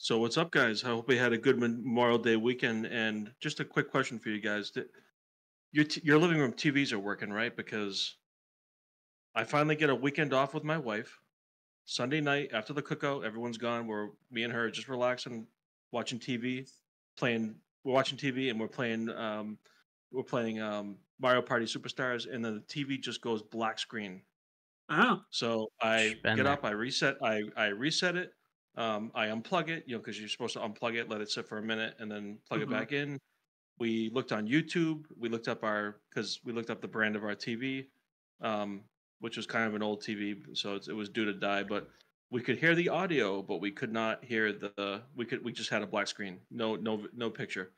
So what's up, guys? I hope we had a good Memorial Day weekend. And just a quick question for you guys. Your living room TVs are working, right? Because I finally get a weekend off with my wife. Sunday night after the cookout, everyone's gone. Me and her are just relaxing, watching TV, we're playing Mario Party Superstars, and then the TV just goes black screen. Oh. So I get up, I reset it, I unplug it, because you're supposed to unplug it, let it sit for a minute, and then plug it back in. We looked on YouTube. We looked up the brand of our TV, which was kind of an old TV, so it was due to die. But we could hear the audio, but we could not hear we just had a black screen, no picture.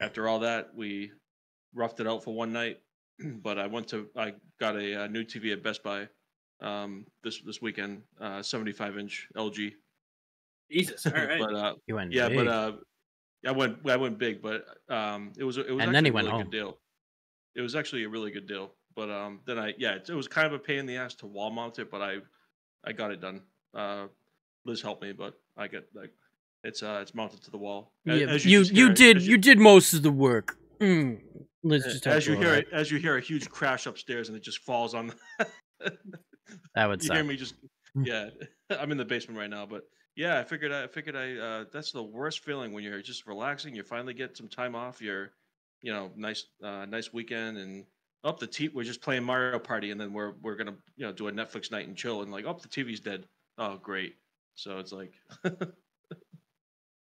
After all that, we roughed it out for one night. But I got a new TV at Best Buy this weekend, 75-inch LG. Jesus, all right. I went big, but it was actually a really good deal. But it was kind of a pain in the ass to wall mount it, but I got it done. Liz helped me, but I got it's mounted to the wall. You did most of the work. Mm. Liz just as you hear a huge crash upstairs and it just falls on. That would suck. You hear me just I'm in the basement right now, but yeah, I figured that's the worst feeling when you're just relaxing. You finally get some time off. Nice weekend and up the TV. We're just playing Mario Party, and then we're gonna do a Netflix night and chill, and the TV's dead. Oh, great! So it's like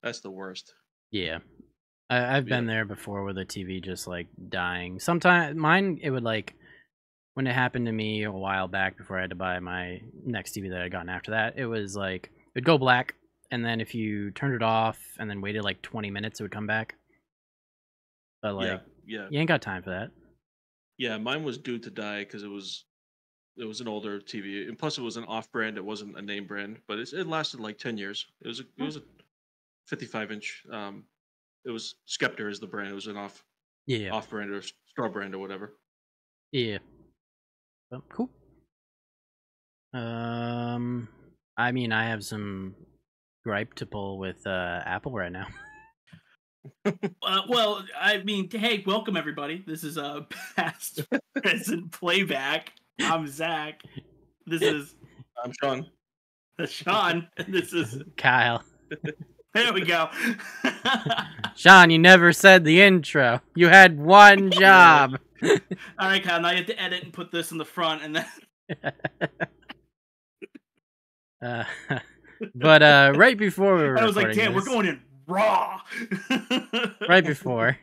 that's the worst. Yeah, I've been there before with the TV just dying. Sometimes mine it would when it happened to me a while back before I had to buy my next TV that I'd gotten after that. It was it'd go black, and then if you turned it off and then waited 20 minutes, it would come back. But you ain't got time for that. Yeah, mine was due to die because it was an older TV, and plus it was an off-brand. It wasn't a name brand, but it lasted 10 years. It was a 55-inch. It was Skeptor is the brand. It was an off-brand or straw brand or whatever. Yeah. Oh, cool. I have some gripe to pull with Apple right now. Hey, welcome everybody. This is Past, Present, Playback. I'm Zach. This is... I'm Sean. That's Sean. And this is... Kyle. There we go. Sean, you never said the intro. You had one job. All right, Kyle, now you have to edit and put this in the front and then... But right before we were I was like, damn, we're going in raw. Right before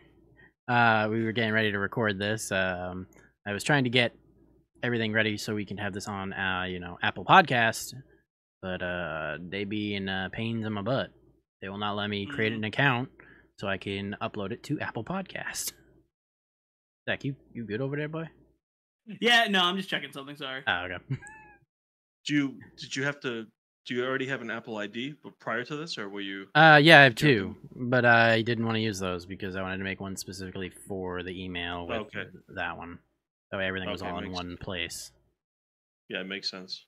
we were getting ready to record this, I was trying to get everything ready so we can have this on Apple Podcast, but they be in pains in my butt. They will not let me create an account so I can upload it to Apple Podcast. Zach, you good over there, boy? Yeah, no, I'm just checking something, sorry. Oh, okay. Do you already have an Apple ID prior to this, or were you... I have two, but I didn't want to use those because I wanted to make one specifically for the email with that one. That way everything was all in one place. Yeah, it makes sense.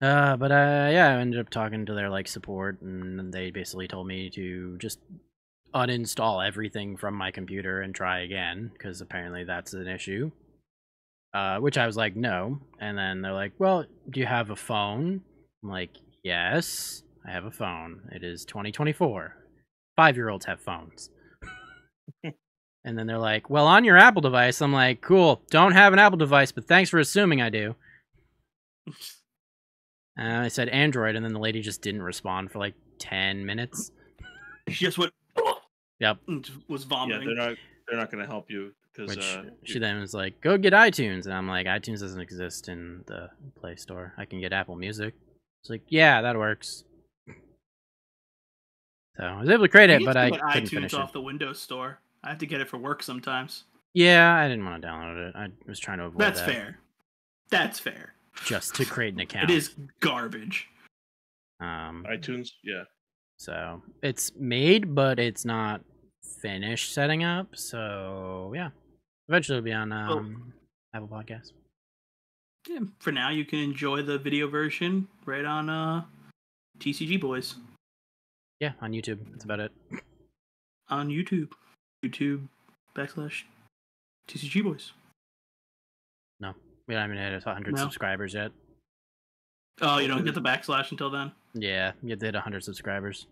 I ended up talking to their support, and they basically told me to just uninstall everything from my computer and try again, because apparently that's an issue. Which I was like, no. And then they're like, well, do you have a phone? I'm like, yes, I have a phone. It is 2024. 5-year-olds have phones. And then they're like, well, on your Apple device. I'm like, cool, don't have an Apple device, but thanks for assuming I do. I said Android, and then the lady just didn't respond for 10 minutes. She just went, yep. Was vomiting. Yeah, they're not going to help you. She then was like, go get iTunes. And I'm like, iTunes doesn't exist in the Play Store. I can get Apple Music. It's like, yeah, that works. So I was able to create it, but I couldn't finish it. iTunes off the Windows Store. I have to get it for work sometimes. Yeah, I didn't want to download it. I was trying to avoid that. That's fair. That's fair. Just to create an account. It is garbage. iTunes, yeah. So it's made, but it's not finished setting up. So yeah, eventually it'll be on Apple Podcasts. Yeah, for now, you can enjoy the video version right on TCG Boys. Yeah, on YouTube. That's about it. On YouTube. YouTube.com/TCG Boys. No. We haven't even hit 100 subscribers yet. Oh, you don't get the backslash until then? Yeah, you have to hit 100 subscribers.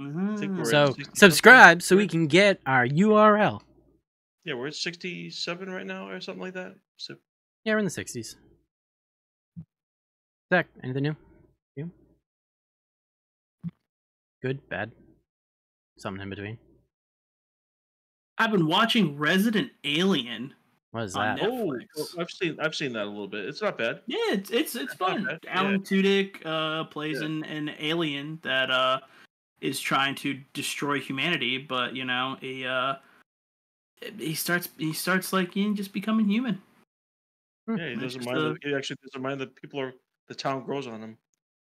Mm-hmm. So, subscribe so we can get our URL. Yeah, we're at 67 right now or something like that. So... yeah, we're in the 60s. Zach, anything new? You? Good? Bad? Something in between? I've been watching Resident Alien. What is that? Oh, I've seen that a little bit. It's not bad. Yeah, it's fun. Alan Tudyk plays an alien that is trying to destroy humanity, but you know he starts like just becoming human. Yeah, he doesn't mind. He actually doesn't mind that people are the town grows on him.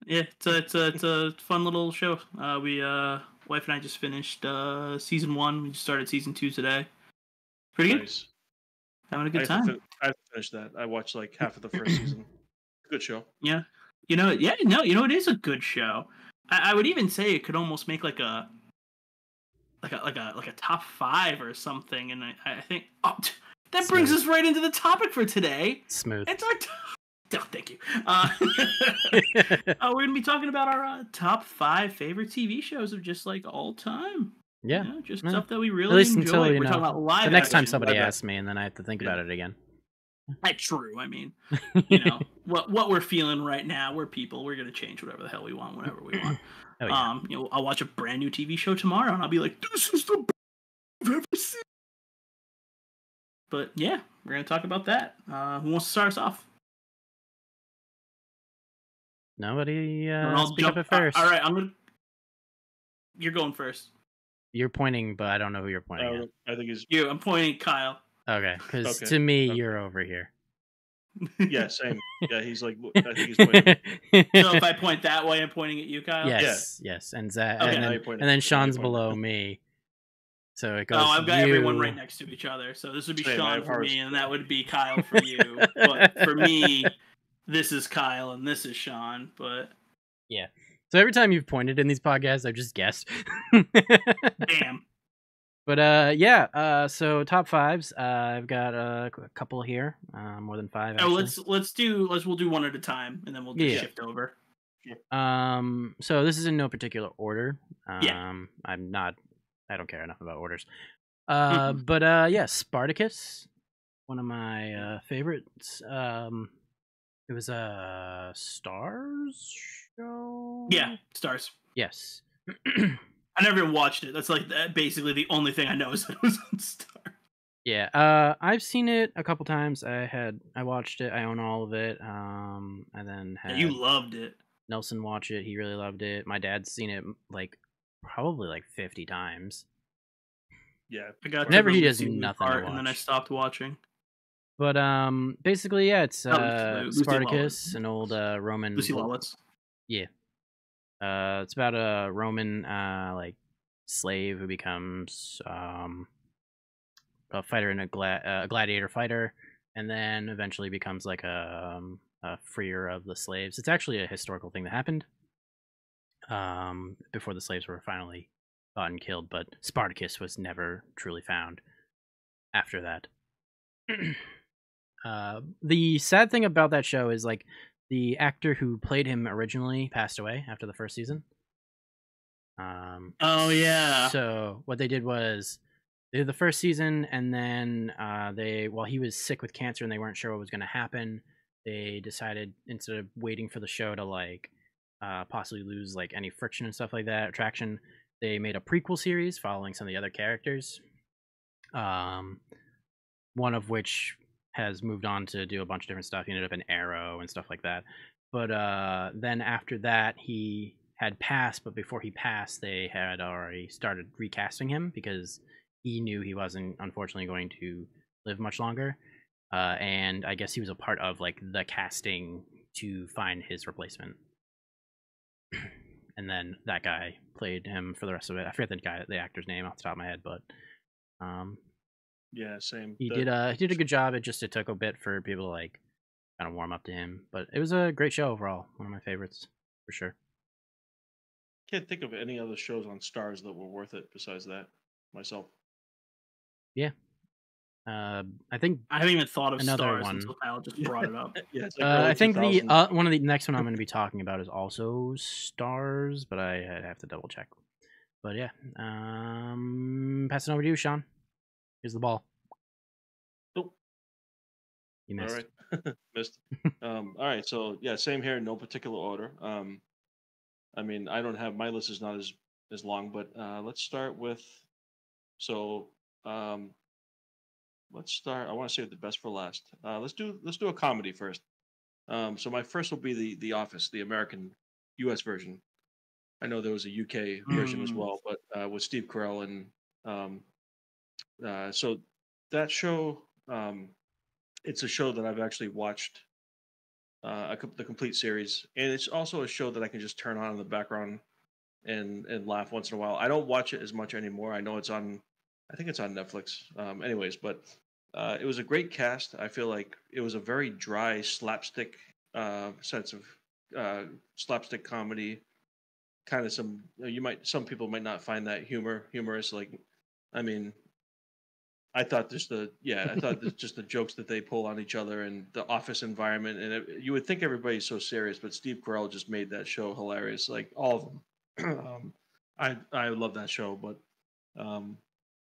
Yeah, it's a fun little show. We wife and I just finished season 1. We just started season 2 today. Pretty nice. Good. Having a good time. I finished that. I watched like half of the first season. Good show. Yeah. You know, it is a good show. I would even say it could almost make like a top 5 or something. And I think that brings us right into the topic for today. Smooth. It's our oh, thank you. We're gonna be talking about our top 5 favorite TV shows of just like all time. Yeah, you know, just stuff that we really enjoy. We're talking about live. The next time somebody asks me, and then I have to think about it again. That's true. I mean, you know, what we're feeling right now. We're people. We're gonna change whatever the hell we want, whenever we want. Oh, yeah. You know, I'll watch a brand new TV show tomorrow, and I'll be like, "This is the best I've ever seen." But yeah, we're gonna talk about that. Who wants to start us off? Nobody speak up at first. All right, you're going first. You're pointing, but I don't know who you're pointing at. I think it's you. I'm pointing at Kyle. Okay, because to me, you're over here. Yeah, same. Yeah, he's like, I think he's pointing at me. So if I point that way, I'm pointing at you, Kyle? Yes, yes. And Zach, okay, and then Sean's below me. So it goes. Oh, I've got everyone right next to each other. So this would be Sean for me, and that would be Kyle for you. But for me... this is Kyle and this is Sean, but yeah. So every time you've pointed in these podcasts, I've just guessed. Damn. But so top 5s. I've got a couple here, more than 5. Actually. Oh, we'll do one at a time, and then we'll just shift over. Yeah. So this is in no particular order. I don't care enough about orders. Spartacus, one of my favorites. It was a Starz show? Yeah, Starz. Yes. I never even watched it. That's like basically the only thing I know is that it was on Starz. Yeah, I've seen it a couple times. I watched it. I own all of it. And then you loved it. Nelson watched it. He really loved it. My dad's seen it like probably like 50 times. Yeah, I got whenever he does nothing to watch. And then I stopped watching. But basically, yeah, it's Spartacus, an old Roman. Lucy Lawless. Yeah, it's about a Roman like slave who becomes a fighter and a gladiator fighter, and then eventually becomes like a freer of the slaves. It's actually a historical thing that happened before the slaves were finally caught and killed, but Spartacus was never truly found after that. The sad thing about that show is like the actor who played him originally passed away after the first season. Oh yeah. So what they did was they did the first season, and then he was sick with cancer and they weren't sure what was going to happen, they decided instead of waiting for the show to like possibly lose like any friction and stuff like that, attraction, they made a prequel series following some of the other characters. One of which has moved on to do a bunch of different stuff. He ended up in Arrow and stuff like that. But then after that, he had passed. But before he passed, they had already started recasting him because he knew he wasn't, unfortunately, going to live much longer. And I guess he was a part of like the casting to find his replacement. And then that guy played him for the rest of it. I forget the actor's name off the top of my head, but... yeah, same. He did a good job. It took a bit for people to like kind of warm up to him, but it was a great show overall. One of my favorites for sure. Can't think of any other shows on Starz that were worth it besides that myself. Yeah. I think I haven't even thought of Starz until Kyle just brought it up. Yeah, it's like I think the one of the next one I'm going to be talking about is also Starz, but I'd have to double check. But yeah, passing over to you, Sean. Here's the ball. Oh. You missed. All right. Missed. All right. So yeah, same here. No particular order. I mean, I don't have my list is not as long, but let's start with. So. Let's start. I want to save the best for last. Let's do a comedy first. So my first will be the Office, the American, U.S. version. I know there was a U.K. version as well, but with Steve Carell and so that show. It's a show that I've actually watched the complete series, and it's also a show that I can just turn on in the background and laugh once in a while. I don't watch it as much anymore. I know it's on. I think it's on Netflix. Anyways, but it was a great cast. I feel like it was a very dry slapstick sense of slapstick comedy. Kind of some people might not find that humorous. Like, I mean, I thought just the jokes that they pull on each other and the office environment. And you would think everybody's so serious, but Steve Carell just made that show hilarious. Like all of them. I love that show, but.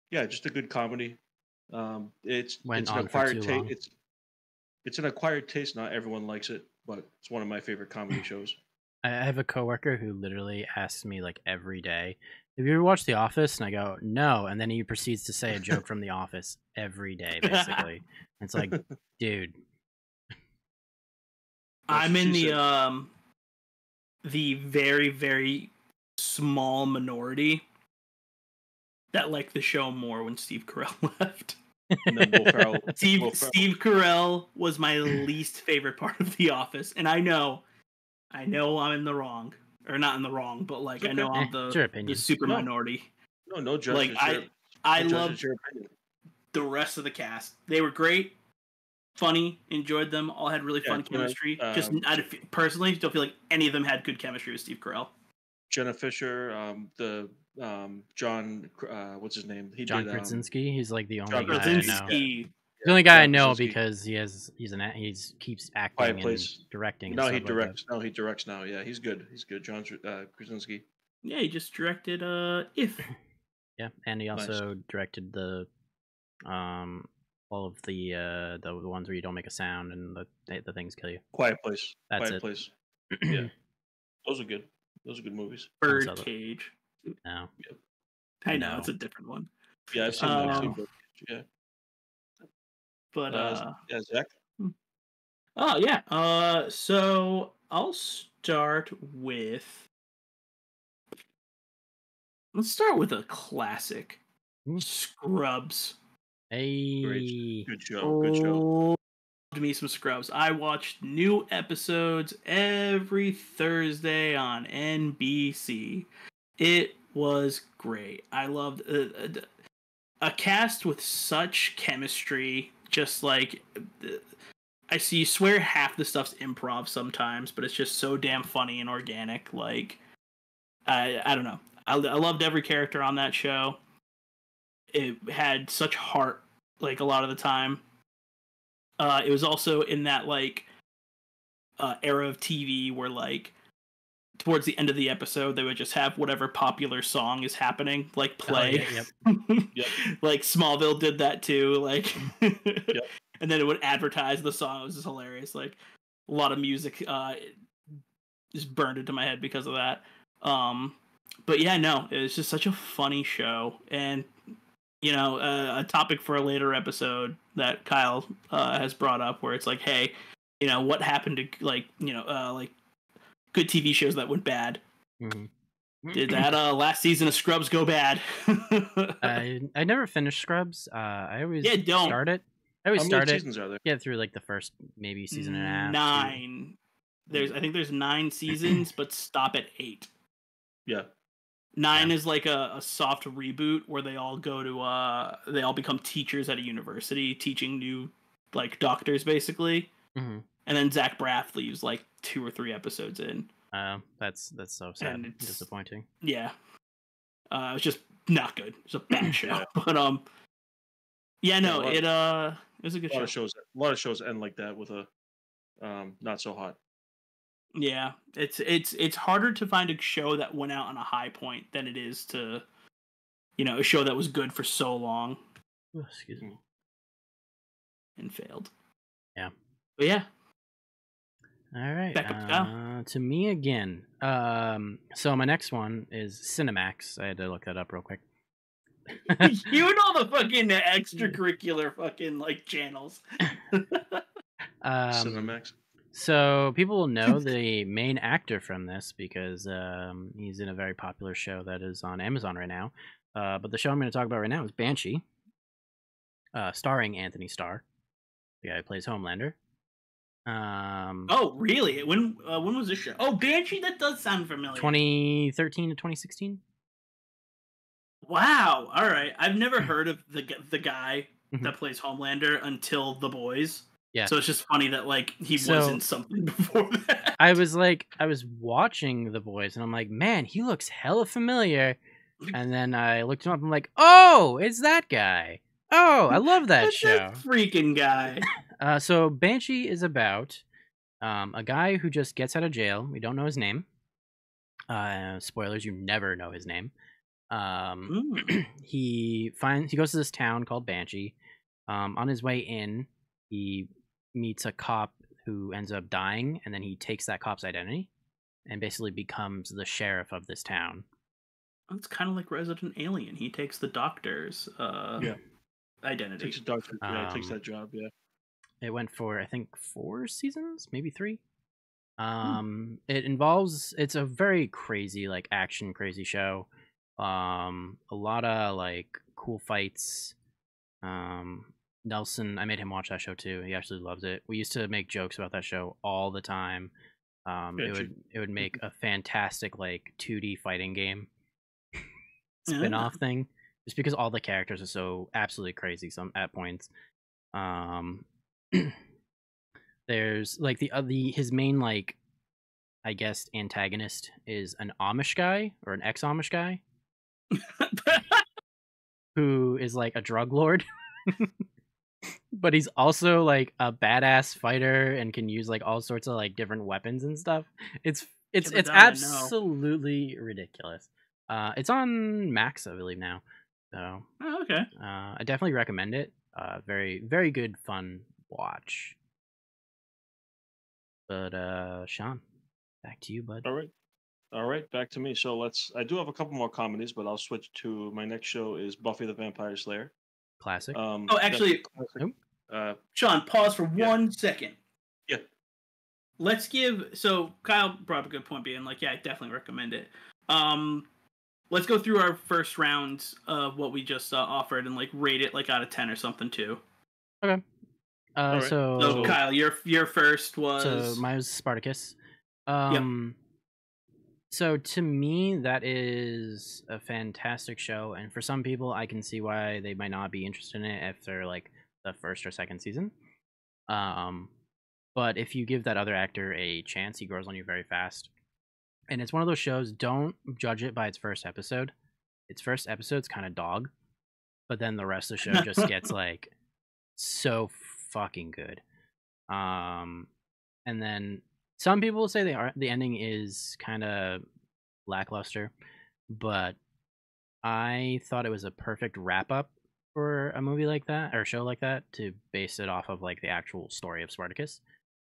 Yeah, just a good comedy. It's an acquired taste. It's an acquired taste. Not everyone likes it, but it's one of my favorite comedy shows. I have a coworker who literally asks me like every day, "Have you ever watched The Office?" And I go, "No," and then he proceeds to say a joke from The Office every day, basically. It's like, dude, I'm in the very, very small minority that liked the show more when Steve Carell left. And then Steve Carell was my least favorite part of The Office, and I know I'm in the wrong, or not in the wrong, but like I know I'm the super minority. No judge. Like I loved the rest of the cast. They were great, funny, enjoyed them. All had really fun chemistry. I personally don't feel like any of them had good chemistry with Steve Carell. Jenna Fisher, John, what's his name? John Krasinski. He's like the only guy I know. The only guy I know because he keeps acting and directing. No, he directs. No, he directs now. Yeah, he's good. He's good. John Krasinski. Yeah, he just directed If. Yeah, and he also directed the all of the ones where you don't make a sound and the things kill you. Quiet Place. That's it. Yeah, those are good. Those are good movies. Birdcage. No. Yep. I know, it's a different one. Yeah, I've seen that too. Yeah. But yeah, Zach. Oh yeah. So I'll start with a classic. Scrubs. Hey. Great. Good show. Good show. Me some Scrubs. I watched new episodes every Thursday on NBC. It was great. I loved a cast with such chemistry. Just like you swear half the stuff's improv sometimes, but it's just so damn funny and organic. Like I don't know. I loved every character on that show. It had such heart. Like a lot of the time. It was also in that like era of TV where like towards the end of the episode they would just have whatever popular song is happening like play. Oh, yeah, yep. Yep. Like Smallville did that too, like yep. And then it would advertise the song. It was just hilarious. Like a lot of music just burned into my head because of that. But yeah, no, it was just such a funny show, and you know, a topic for a later episode that Kyle has brought up, where it's like, hey, you know, what happened to like, you know, like good TV shows that went bad. Mm-hmm. Did that last season of Scrubs go bad? I never finished Scrubs. I always start it. I always start it. Get through like the first maybe season and a half. 9. Or... I think there's 9 seasons, but stop at 8. Yeah. 9 is like a soft reboot where they all go to they all become teachers at a university teaching new like doctors basically. Mm-hmm. And then Zach Braff leaves like 2 or 3 episodes in. That's so sad and disappointing. Yeah. It was just not good. It's a bad show. But yeah, no, yeah, it was a good show. A lot of shows end like that with a not so hot. Yeah, it's harder to find a show that went out on a high point than it is to, you know, a show that was good for so long. Oh, excuse me. And failed. Yeah. But yeah. All right. Back up to me again. So my next one is Cinemax. I had to look that up real quick. You and all the fucking extracurricular fucking like channels. Cinemax. So people will know the main actor from this because he's in a very popular show that is on Amazon right now. But the show I'm going to talk about right now is Banshee, starring Anthony Starr, the guy who plays Homelander. Oh, really? When was this show? Oh, Banshee, that does sound familiar. 2013 to 2016. Wow. All right. I've never heard of the guy that plays Homelander until The Boys. Yeah. So it's just funny that like he wasn't something before that. I was watching The Boys and I'm like, man, he looks hella familiar. And then I looked him up and I'm like, oh, it's that guy. Oh, I love that show. That freaking guy. So Banshee is about a guy who just gets out of jail. We don't know his name. Spoilers, you never know his name. He goes to this town called Banshee. On his way in, he meets a cop who ends up dying, and then he takes that cop's identity and basically becomes the sheriff of this town. It's kind of like Resident Alien. He takes the doctor's identity. Takes the doctor, takes that job, yeah. It went for, I think, 4 seasons, maybe 3. It involves, it's a very crazy, like, action crazy show. A lot of, like, cool fights. Nelson, I made him watch that show, too. He actually loves it. We used to make jokes about that show all the time. It would make a fantastic, like, 2D fighting game. Spin-off thing, just because all the characters are so absolutely crazy some at points. There's like his main, like, I guess antagonist is an Amish guy or an ex-Amish guy who is like a drug lord but he's also like a badass fighter and can use like all sorts of like different weapons and stuff. It's absolutely ridiculous. It's on Max, I believe, now. So, okay. I definitely recommend it. Very, very good, fun watch. But Sean, back to you, bud. All right, back to me. So I do have a couple more comedies, but I'll switch to my next show is Buffy the Vampire Slayer. Classic. Classic. Sean, pause for 1 second. Yeah. Let's so Kyle brought up a good point, being like, yeah, I definitely recommend it. Let's go through our first round of what we just offered and like rate it like out of 10 or something too. Okay. Right. So Kyle, your first was mine was Spartacus. So to me that is a fantastic show, and for some people I can see why they might not be interested in it after like the first or second season. But if you give that other actor a chance, he grows on you very fast. And it's one of those shows, don't judge it by its first episode. Its first episode's kind of dog. But then the rest of the show just gets, like, so fucking good. And then some people will say the ending is kind of lackluster. But I thought it was a perfect wrap-up for a movie like that, or a show like that, to base it off of, like, the actual story of Spartacus.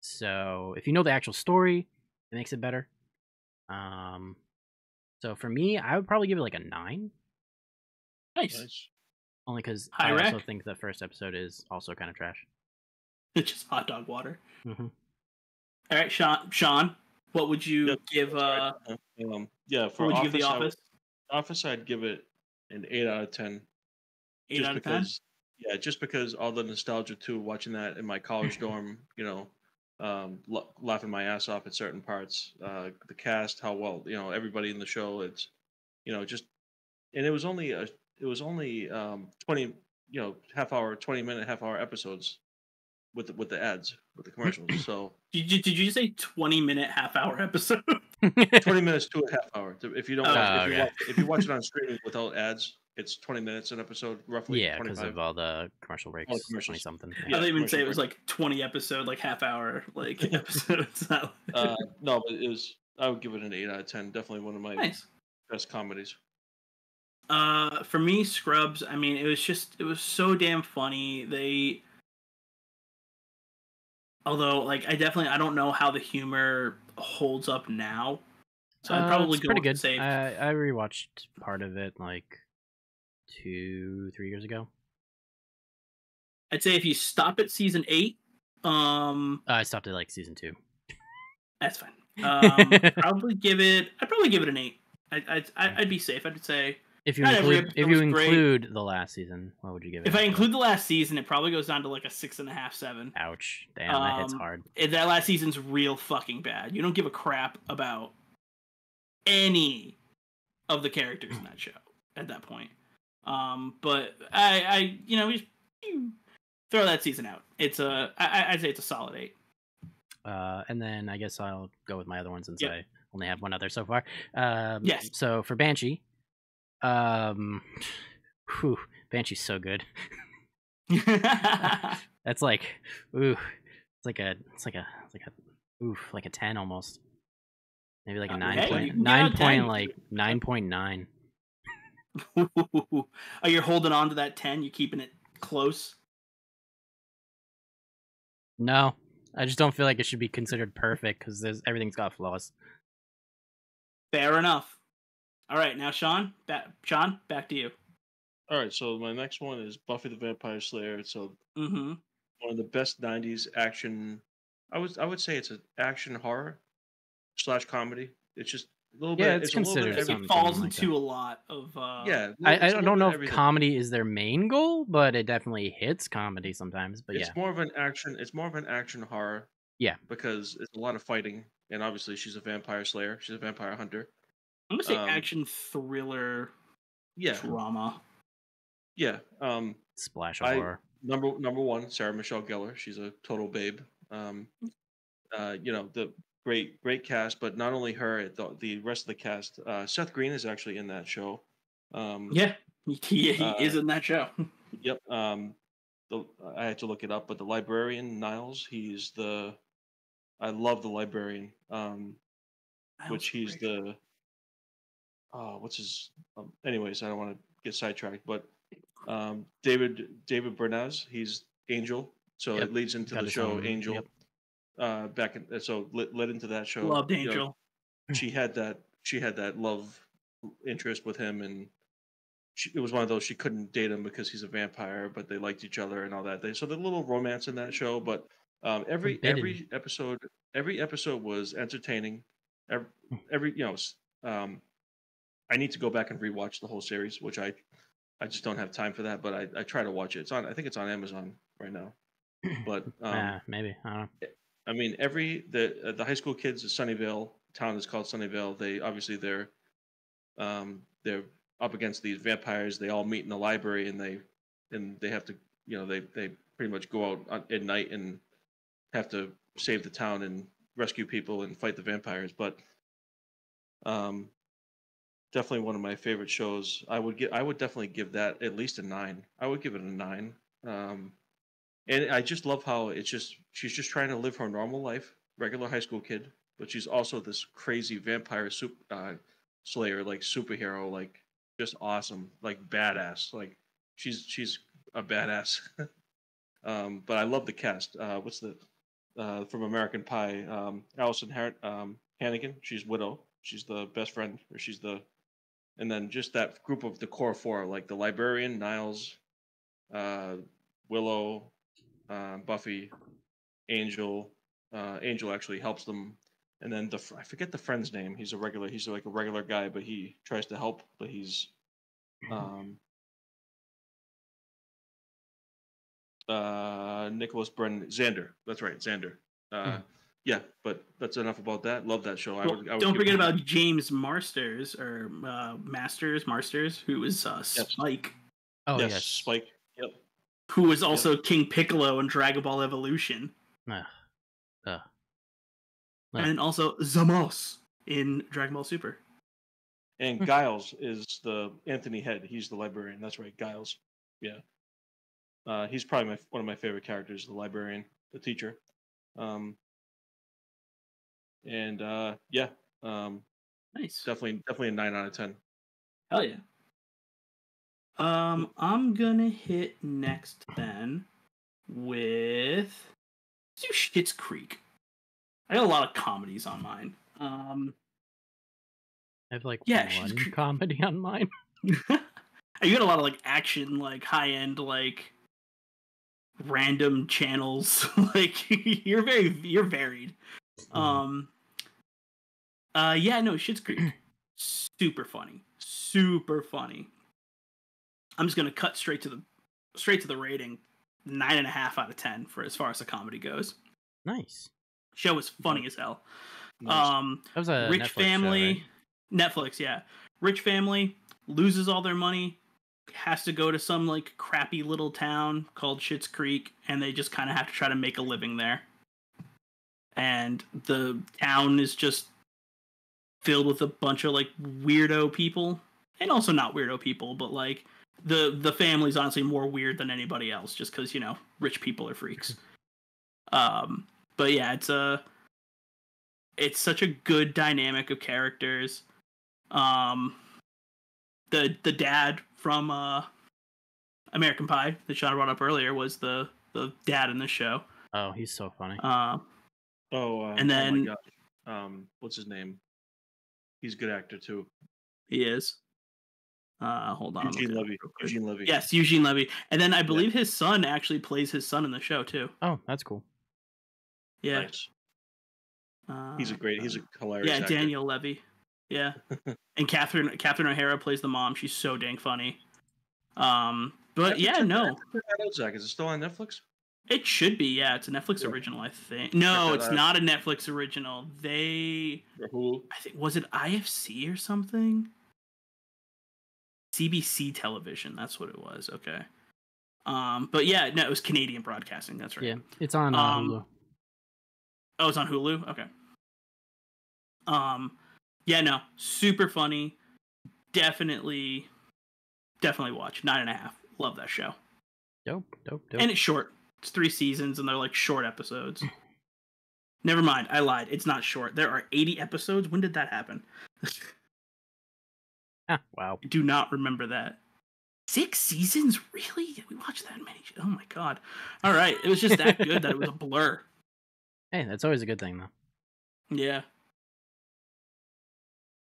So if you know the actual story, it makes it better. So for me, I would probably give it like a 9. Nice. Only because I also think the first episode is also kind of trash. It's just hot dog water. Mm-hmm. All right, Sean, what would you give? For what would you give The Office? Office, I'd give it an 8 out of 10. 8 out of 10. Yeah, just because all the nostalgia too, watching that in my college dorm, you know. Laughing my ass off at certain parts, the cast, how well, you know, everybody in the show, it's, you know, just, and it was only 20, you know, half hour episodes with the ads, with the commercials. So did you say 20-minute half hour episode? 20 minutes to a half hour. If you don't, if you watch it on streaming without ads, it's 20 minutes an episode, roughly. Yeah, because of all the commercial breaks, 20 something. Yeah, I didn't even say it was like 20 episode, like half hour, like episodes. No, but it was. I would give it an 8 out of 10. Definitely one of my best comedies. For me, Scrubs. I mean, it was so damn funny. Although, like, I don't know how the humor holds up now. So I'd probably go and say... I rewatched part of it, like, 2-3 years ago. I'd say if you stop at season 8... I stopped at, like, season 2. That's fine. I'd probably give it an 8. I'd be safe. I'd say... If you include the last season, what would you give it? If I include the last season, it probably goes down to like a 6.5, 7. Ouch. Damn, that hits hard. That last season's real fucking bad. You don't give a crap about any of the characters in that show at that point. But I you know, you throw that season out. I'd say it's a solid 8. And then I guess I'll go with my other one since I only have one other so far. Yes. So for Banshee. Whew, Banshee's so good. That's like, ooh, it's like a 10 almost. Maybe like a 9.9. Oh, you're holding on to that 10? You keeping it close? No, I just don't feel like it should be considered perfect because everything's got flaws. Fair enough. All right, now Sean, back to you. All right, so my next one is Buffy the Vampire Slayer. It's one of the best '90s action. I would say it's an action horror / comedy. It's just a little bit. Yeah, it's considered. It falls into a lot of. I don't know if comedy is their main goal, but it definitely hits comedy sometimes. But it's more of an action. It's more of an action horror. Yeah, because it's a lot of fighting, and obviously she's a vampire slayer. She's a vampire hunter. I'm gonna say action thriller, drama, splash of horror. Number one, Sarah Michelle Geller. She's a total babe. The great cast, but not only her, the rest of the cast. Seth Green is actually in that show. He is in that show. Yep. I had to look it up, but the librarian Niles. I love the librarian. Anyways, I don't want to get sidetracked, but David Boreanaz, he's Angel, so it leads into the show Angel. Yep. Led into that show. Loved Angel. She had that love interest with him, and it was one of those she couldn't date him because he's a vampire, but they liked each other and all that. So there's a little romance in that show, but every episode was entertaining. I need to go back and rewatch the whole series, which I just don't have time for that. But I try to watch it. I think it's on Amazon right now. But maybe I don't know. I mean, the high school kids in Sunnyvale, town is called Sunnyvale. They obviously they're up against these vampires. They all meet in the library, and they have to they pretty much go out at night and have to save the town and rescue people and fight the vampires. But definitely one of my favorite shows. I would definitely give that at least a 9. I would give it a 9. And I just love how she's just trying to live her normal life, regular high school kid, but she's also this crazy vampire slayer, like superhero, like just awesome, like badass. Like she's a badass. But I love the cast. From American Pie, Allison Hannigan. She's Widow. She's the best friend, or she's the. And then just that group of the core four, like the librarian, Niles, Willow, Buffy, Angel. Angel actually helps them, and then I forget the friend's name. He's like a regular guy, but he tries to help. But he's, Nicholas Brennan, Xander. That's right, Xander. Yeah, but that's enough about that. Love that show. Well, I would don't forget about James Marsters, or Marsters, who was Spike. Oh, yes, Spike. Yep. Who was also King Piccolo in Dragon Ball Evolution. And also Zamos. in Dragon Ball Super. And Giles is the Anthony Head. He's the librarian. That's right, Giles. Yeah. He's probably one of my favorite characters, the librarian, the teacher. Nice. Definitely a 9 out of 10. Hell yeah. I'm gonna hit next then with Schitt's Creek. I got a lot of comedies on mine. I have one comedy on mine. You got a lot of action, high end, random channels. You're varied. Schitt's Creek. Super funny. I'm just gonna cut straight to the rating. 9.5 out of 10 for as far as the comedy goes. Nice. Show is funny as hell. Nice. That was a rich Netflix family. Show, right? Netflix, yeah. Rich family loses all their money, has to go to some crappy little town called Schitt's Creek, and they just kind of have to try to make a living there. And the town is just filled with a bunch of weirdo people, and also not weirdo people, but the family's honestly more weird than anybody else, just because rich people are freaks. But yeah, it's such a good dynamic of characters. The dad from American Pie that Sean brought up earlier was the dad in the show. Oh, he's so funny. What's his name? He's a good actor too. He is. Hold on. Eugene Levy. Yes, Eugene Levy. And then I believe his son actually plays his son in the show too. Oh, that's cool. Yeah. Nice. He's a hilarious actor. Daniel Levy. Yeah. And Catherine O'Hara plays the mom. She's so dang funny. Zach, is it still on Netflix? It should be, yeah. It's a Netflix original, I think. No, it's not a Netflix original. I think, was it IFC or something? CBC Television, that's what it was. Okay. It was Canadian Broadcasting. That's right. Yeah, it's on Hulu. Oh, it's on Hulu? Okay. Super funny. Definitely watch. 9.5. Love that show. Dope. And it's short. It's 3 seasons, and they're short episodes. Never mind, I lied. It's not short. There are 80 episodes. When did that happen? Ah, wow. I do not remember that. 6 seasons? Really? We watched that many? Oh my god. All right. It was just that good that it was a blur. Hey, that's always a good thing, though. Yeah.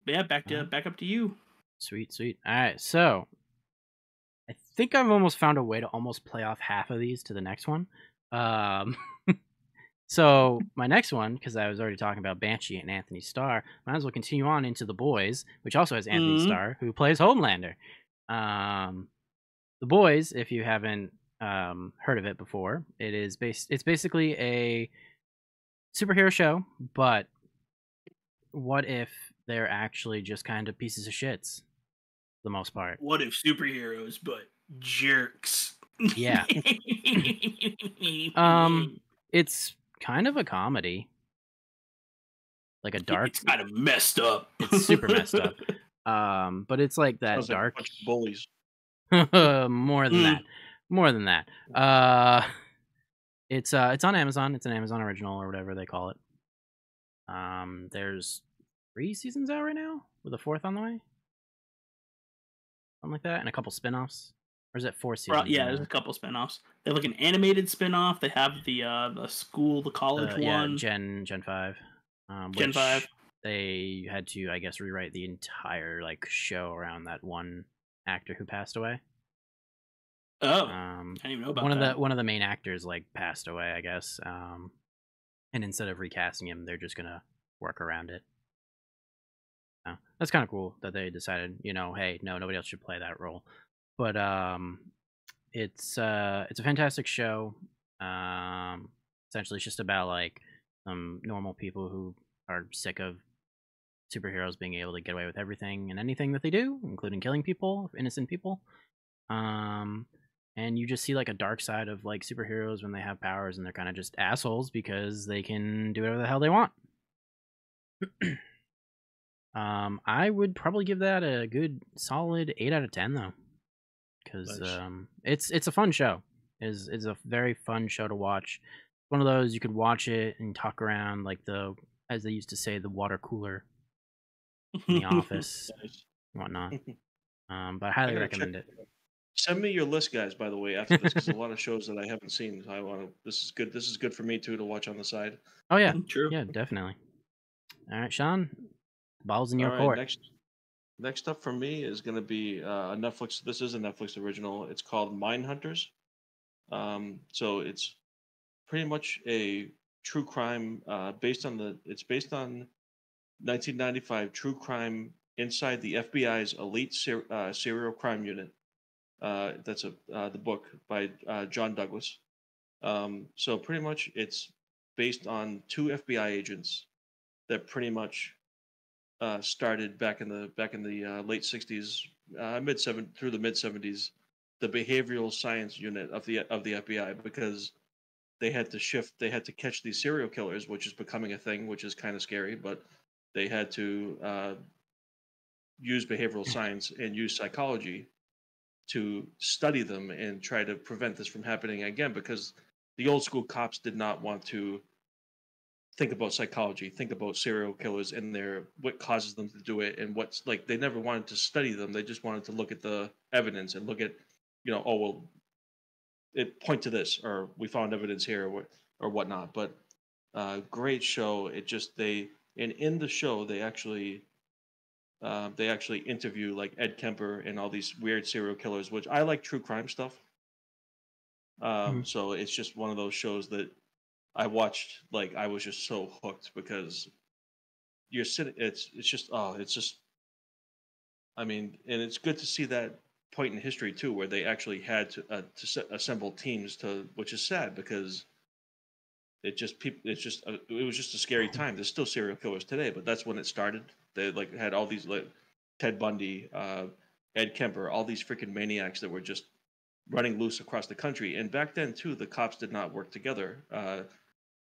But yeah, back up to you. Sweet. All right, so I think I've almost found a way to almost play off half of these to the next one. So my next one, because I was already talking about Banshee and Anthony Starr, might as well continue on into The Boys, which also has Anthony Starr, who plays Homelander. The Boys, if you haven't heard of it before, it's basically a superhero show, but what if they're actually just kind of pieces of shits for the most part? What if superheroes, but jerks? Yeah. It's kind of a comedy. A dark... It's kind of messed up. It's super messed up. But it's that sounds dark... Like a bunch of bullies. More than that. It's on Amazon. It's an Amazon original or whatever they call it. There's 3 seasons out right now with a 4th on the way. Something like that. And a couple spinoffs. Or is that 4 seasons? Yeah, there's a couple spinoffs. They have an animated spinoff. They have the school, the college one. Gen 5. Gen 5. They had to, I guess, rewrite the entire show around that one actor who passed away. Oh, I didn't even know about that. One of the main actors passed away, I guess. And instead of recasting him, they're just gonna work around it. So, that's kind of cool that they decided, hey, no, nobody else should play that role. But it's a fantastic show. Essentially, it's just about some normal people who are sick of superheroes being able to get away with everything and anything that they do, including killing people, innocent people. And you just see a dark side of superheroes when they have powers and they're kind of just assholes because they can do whatever the hell they want. I would probably give that a good solid 8 out of 10 though, because it's a fun show. It's a very fun show to watch. One of those you could watch it and talk around like the, as they used to say, the water cooler in the office and whatnot. But I highly recommend it. Send me your list, guys, by the way, after this, because a lot of shows that I haven't seen. So I want to. This is good for me too to watch on the side. Oh yeah, true. Yeah, definitely. All right, Sean, balls in your court. Next up for me is going to be a Netflix. This is a Netflix original. It's called Mindhunters. So it's pretty much a true crime based on the. It's based on 1995 true crime inside the FBI's elite serial crime unit. That's the book by John Douglas. So pretty much it's based on two FBI agents that pretty much started back in the late 60s, through the mid 70s, the behavioral science unit of the FBI, because they had to catch these serial killers, which is becoming a thing, which is kind of scary, but they had to use behavioral science and use psychology to study them and try to prevent this from happening again, because the old school cops did not want to think about psychology, think about serial killers and what causes them to do it, and what's like. They never wanted to study them. They just wanted to look at the evidence and look at, oh, well, it point to this, or we found evidence here, or whatnot. But great show. In the show, they actually interview like Ed Kemper and all these weird serial killers, which I like true crime stuff. So it's just one of those shows that I watched. Like, I was just so hooked, because you're sitting. I mean, and it's good to see that point in history too, where they actually had to assemble teams to, which is sad because it was just a scary time. There's still serial killers today, but that's when it started. They had all these Ted Bundy, Ed Kemper, all these freaking maniacs that were just running loose across the country. And back then too, the cops did not work together.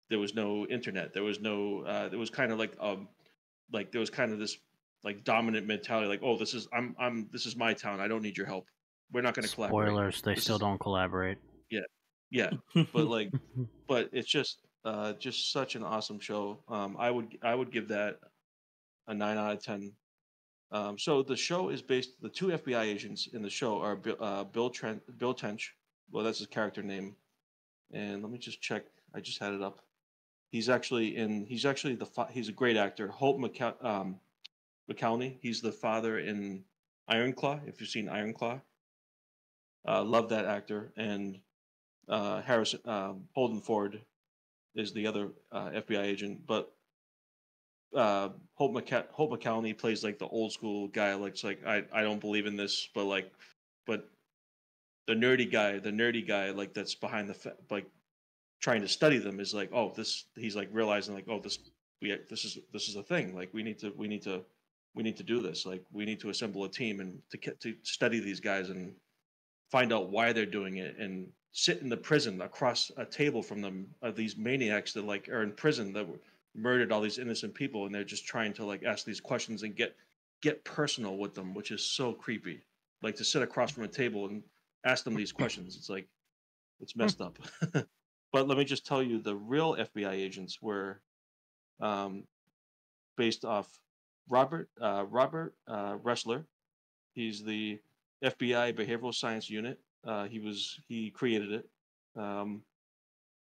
There was no internet. There was no. There was kind of there was kind of this dominant mentality. Like, oh, this is my town. I don't need your help. We're not going to collaborate. Spoilers. They still don't collaborate. Yeah, but it's just such an awesome show. I would give that a 9 out of 10. So the show is based. The two FBI agents in the show are Bill Tench. Well, that's his character name. And let me just check. I just had it up. He's a great actor. Holt McCallany. He's the father in Iron Claw. If you've seen Iron Claw, love that actor. And Holden Ford is the other FBI agent, but. Holt McCallany plays the old school guy, I don't believe in this, but the nerdy guy that's behind the trying to study them is realizing this is a thing, we need to do this, we need to assemble a team and to study these guys and find out why they're doing it, and sit in the prison across a table from them are these maniacs that are in prison that were murdered all these innocent people, and they're just trying to ask these questions and get personal with them, which is so creepy. To sit across from a table and ask them these questions, it's messed up. But let me just tell you, the real FBI agents were based off Robert Ressler. He's the FBI Behavioral Science Unit. He created it, and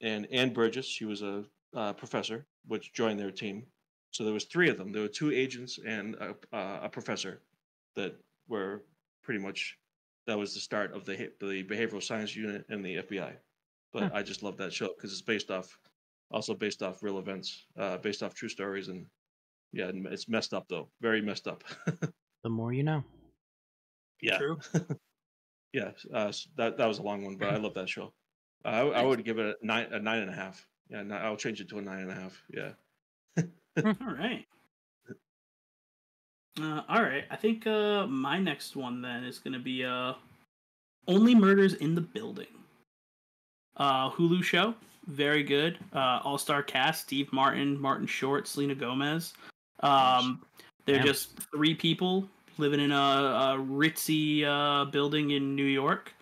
Ann Burgess. She was a professor, which joined their team. So there was three of them. There were two agents and a professor that were pretty much, that was the start of the behavioral science unit and the FBI. But I just love that show because it's based off real events, based off true stories. And yeah, it's messed up though. Very messed up. The more you know. Yeah. True. Yeah. That was a long one, but I love that show. I would give it a 9.5. Yeah, no, I'll change it to a 9.5. Yeah. All right. All right. I think my next one then is going to be Only Murders in the Building. Hulu show. Very good. All-star cast. Steve Martin, Martin Short, Selena Gomez. They're just three people living in a ritzy building in New York,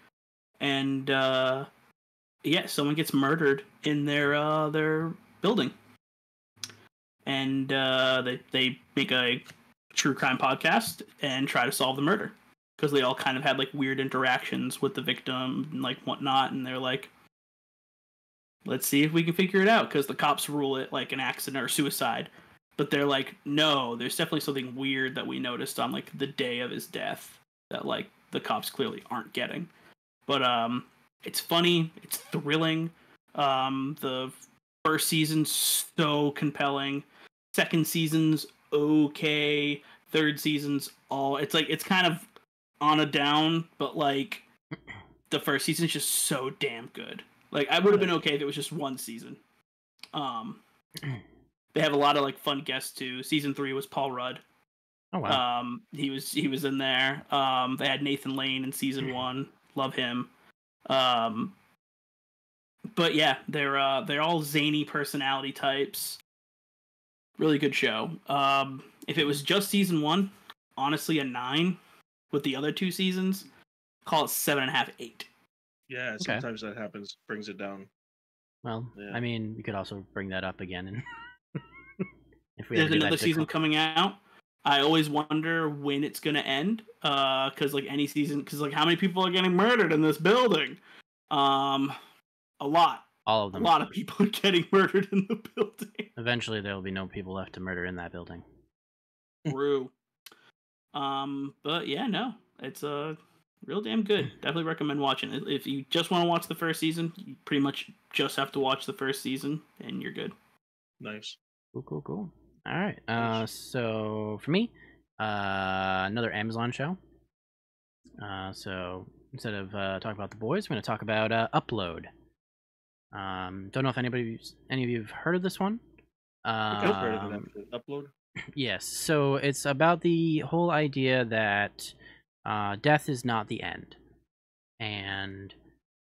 and someone gets murdered in their building, and they make a true crime podcast and try to solve the murder because they all kind of had like weird interactions with the victim and like whatnot, and they're like, let's see if we can figure it out because the cops rule it like an accident or suicide. But they're like, no, there's definitely something weird that we noticed on like the day of his death that like the cops clearly aren't getting. But it's funny, it's thrilling. The first season's so compelling. Second season's okay. Third season's it's kind of on a down, but like the first season's just so damn good. Like I would have been okay if it was just one season. They have a lot of like fun guests too. Season 3 was Paul Rudd. Oh wow. He was in there. They had Nathan Lane in season 1. Love him. But yeah, they're all zany personality types. Really good show. If it was just season 1, honestly a 9. With the other 2 seasons, call it 7.5, 8. Yeah, sometimes that happens. Brings it down. Well, yeah. I mean, we could also bring that up again and. If there's another season coming out. I always wonder when it's going to end. Because how many people are getting murdered in this building? A lot. All of them. A lot of people are getting murdered in the building. Eventually there will be no people left to murder in that building. True. But yeah, no. It's real damn good. Definitely recommend watching it. If you just want to watch the first season, you pretty much just have to watch the first season and you're good. Nice. Cool. All right. So for me, another Amazon show. So instead of talking about The Boys, we're going to talk about Upload. Don't know if any of you have heard of this one. I've heard of it. Upload? Yes. So it's about the whole idea that death is not the end. And